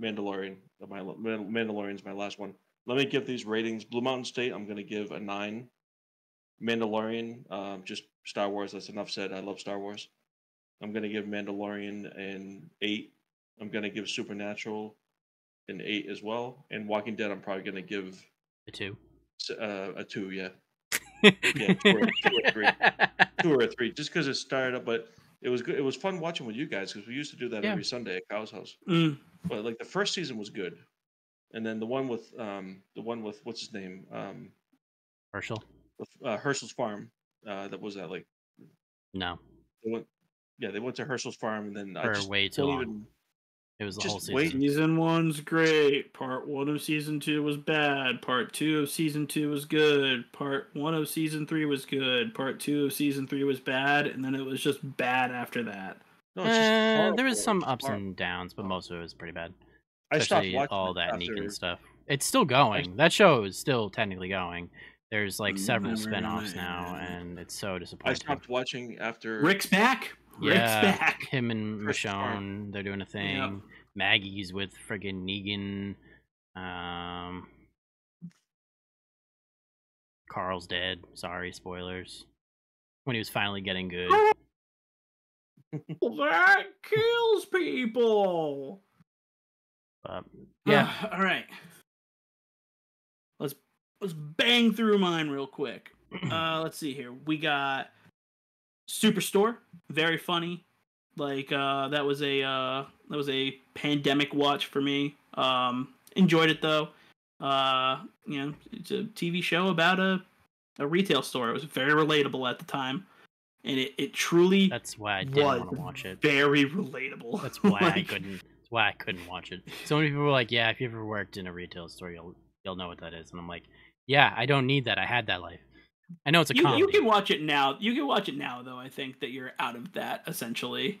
Mandalorian. Mandalorian's my last one. Let me give these ratings. Blue Mountain State, I'm going to give a 9. Mandalorian, just Star Wars. That's enough said. I love Star Wars. I'm going to give Mandalorian an 8. I'm going to give Supernatural an 8 as well. And Walking Dead, I'm probably going to give a 2. A 2, yeah. Yeah, 2 or 3. 2 or 3, just because it started up, but it was good. It was fun watching with you guys, because we used to do that every Sunday at Kyle's house. But the first season was good, and then the one with what's his name, Herschel, Herschel's farm. That was that like no. They went to Herschel's farm, and then way too long. It was the whole season. Season 1's great. Part 1 of season 2 was bad. Part 2 of season 2 was good. Part 1 of season 3 was good. Part 2 of season 3 was bad, and then it was just bad after that. No, it's there was some ups and downs, but most of it was pretty bad. Especially I stopped watching all that Negan stuff. It's still going. That show is still technically going. There's like several spinoffs now, and it's so disappointing. I stopped watching after... Rick's back? Rick's back. Him and Michonne, they're doing a thing. Yep. Maggie's with friggin' Negan. Carl's dead. Sorry, spoilers. When he was finally getting good. That kills people! Yeah. All right. Let's bang through mine real quick. Let's see here. We got Superstore, very funny. Like that was a pandemic watch for me. Enjoyed it though. You know, it's a TV show about a retail store. It was very relatable at the time, and it truly that's why I didn't want to watch it. Very relatable. That's why like, I couldn't watch it. So many people were like, "Yeah, if you ever worked in a retail store, you'll know what that is." And I'm like, "Yeah, I don't need that. I had that life. I know it's a comedy." You can watch it now. You can watch it now, though. I think that you're out of that essentially.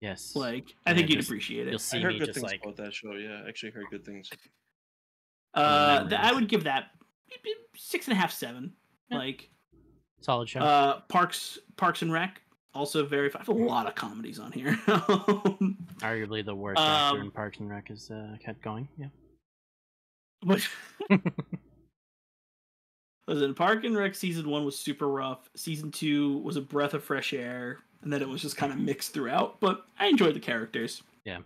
Yes. Like, I think you'd appreciate it. You'll see. I heard good things about that show. Yeah, I actually heard good things. I would give that 6.5, 7. Yeah. Like, solid show. Parks and Rec, also very. I have a lot of comedies on here. Arguably the worst actor in Parks and Rec is kept going. Yeah. Listen, Park and Rec season 1 was super rough. Season 2 was a breath of fresh air, and then it was just kind of mixed throughout. But I enjoyed the characters. Yeah.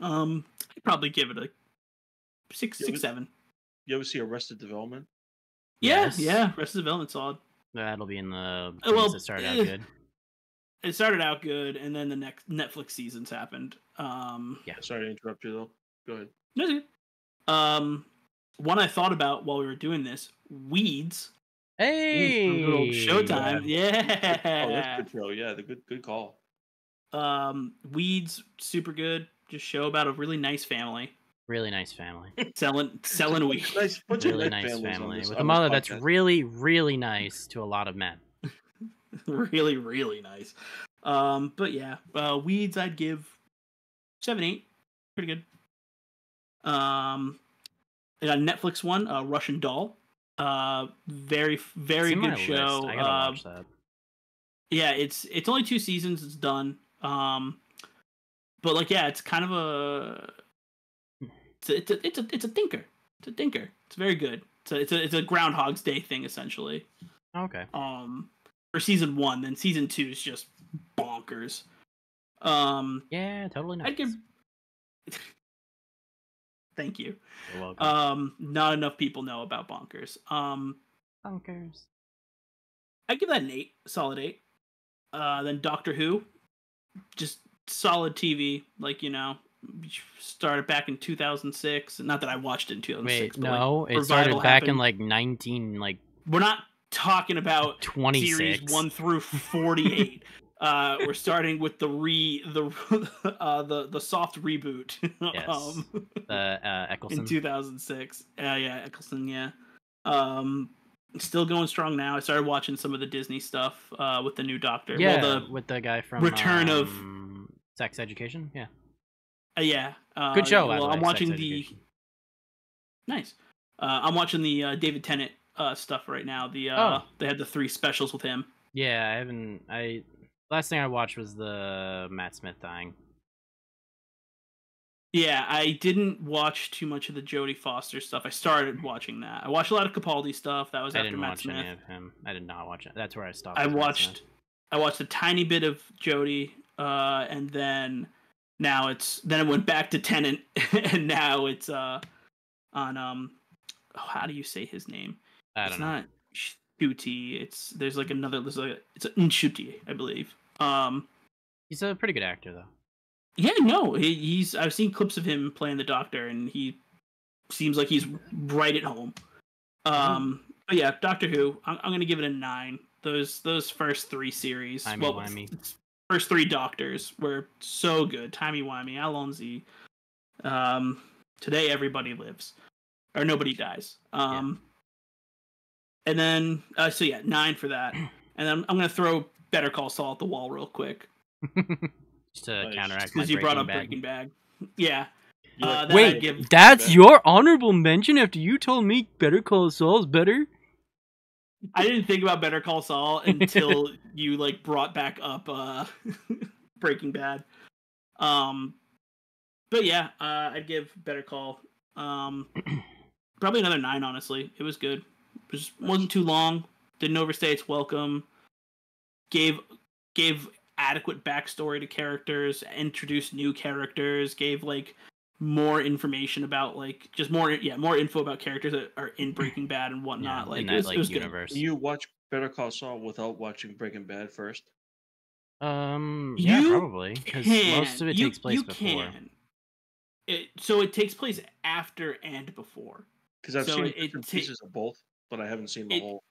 I'd probably give it a 6, 7. You ever see Arrested Development? Yes. Yeah. Arrested Development's odd. That'll be in the. Well, it started out good. It started out good, and then the next Netflix seasons happened. Yeah. Sorry to interrupt you though. Go ahead. No. One I thought about while we were doing this, Weeds. Hey, Showtime. Yeah. Oh, that's a good show. Yeah, the good call. Weeds, super good. Just show about a really nice family. Really nice family. selling weeds. Really nice family with a mother that's really, really nice to a lot of men. Really, really nice. But yeah, Weeds I'd give 7, 8. Pretty good. I got a Netflix one, Russian Doll. Very, very good show. List. I gotta watch that. Yeah, it's only 2 seasons. It's done. But like, yeah, it's kind of a thinker. It's a thinker. It's very good. It's a Groundhog's Day thing essentially. Okay. For season 1, then season 2 is just bonkers. Yeah, totally. Nice. I'd give. Thank you. You're welcome. Not enough people know about Bonkers. Bonkers. I give that an 8, solid 8. Then Doctor Who, just solid TV. Like, you know, started back in 2006. Not that I watched it in 2006. Wait, no, like, it started back in like 19. Like, we're not talking about 26. Series 1 through 48. We're starting with the soft reboot. Yes. Eccleston. In 2006. Yeah, Eccleston. Yeah. Still going strong now. I started watching some of the Disney stuff with the new Doctor. Yeah, with the guy from Return of Sex Education. Yeah. Yeah. Good show. Well, I'm watching Nice. I'm watching the David Tennant stuff right now. They had the 3 specials with him. Yeah, last thing I watched was the Matt Smith dying. Yeah, I didn't watch too much of the Jodie Foster stuff. I started watching that. I watched a lot of Capaldi stuff. That was after Matt Smith. I didn't watch any of him. I did not watch it. That's where I stopped. I watched a tiny bit of Jodie, and then now it went back to Tennant, and now it's on how do you say his name? I don't know. Not Schutte. It's Nshuti, I believe. He's a pretty good actor, though. Yeah, no, I've seen clips of him playing the Doctor, and he seems like he's right at home. But yeah, Doctor Who, I'm gonna give it a 9. Those first 3 series, first 3 Doctors were so good. Timey-wimey, Alonzi. Today everybody lives, or nobody dies. And then, 9 for that. And then I'm gonna throw Better Call Saul at the wall real quick. Just to counteract because you brought up Breaking Bad. Yeah, Wait, that's your honorable mention after you told me Better Call Saul's better? I didn't think about Better Call Saul until you like brought back up Breaking Bad. But yeah, I'd give Better Call probably another 9, honestly. It was good. It just wasn't too long. Didn't overstay its welcome. Gave adequate backstory to characters, introduced new characters, gave like more information about like just more info about characters that are in Breaking Bad and whatnot. Yeah, like in that it was universe. Good. You watch Better Call Saul without watching Breaking Bad first? Yeah, probably, because most of it takes place before. So it takes place after and before. Because I've seen pieces of both, but I haven't seen the whole.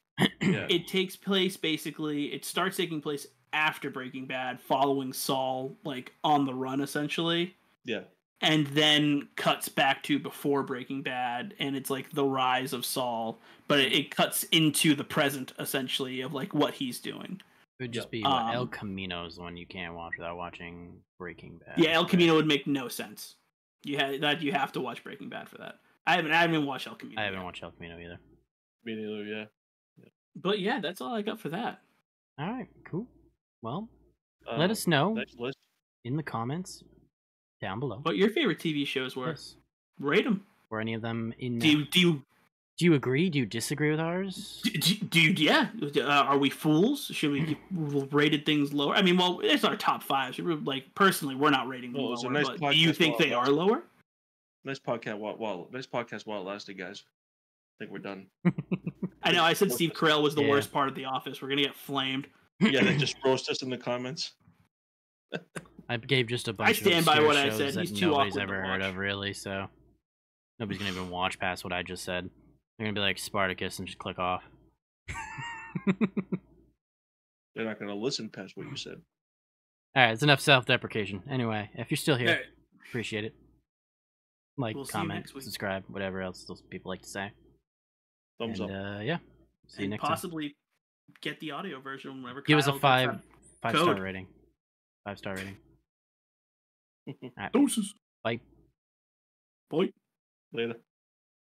Yeah. It takes place basically. It starts taking place after Breaking Bad, following Saul like on the run essentially. Yeah. And then cuts back to before Breaking Bad, and it's like the rise of Saul, but it cuts into the present essentially of like what he's doing. It would just be El Camino is the one you can't watch without watching Breaking Bad. Yeah, El Camino would make no sense. You have to watch Breaking Bad for that. I haven't even watched El Camino. I haven't watched El Camino either. Me neither, yeah. But yeah, that's all I got for that. All right, cool. Well, let us know in the comments down below what your favorite TV shows were. Yes. Rate them. Were any of them in? Do you agree? Do you disagree with ours? Yeah. Are we fools? Should we rated things lower? I mean, well, it's our top 5. So like personally, we're not rating them lower. Nice, but do you think they are lower? Nice podcast while it lasted, guys. I think we're done. I know. I said Steve Carell was the worst part of The Office. We're gonna get flamed. Yeah, they just roast us in the comments. I gave just a bunch. I stand by what I said. He's too awkward. Nobody's ever heard of really, so nobody's gonna even watch past what I just said. They're gonna be like Spartacus and just click off. They're not gonna listen past what you said. All right, it's enough self-deprecation. Anyway, if you're still here, appreciate it. Like, comment, subscribe, whatever else those people like to say. Thumbs up. Yeah. See you next time. Possibly get the audio version whenever. Give us a 5-star rating. 5-star rating. All right. Doses. Bye. Later.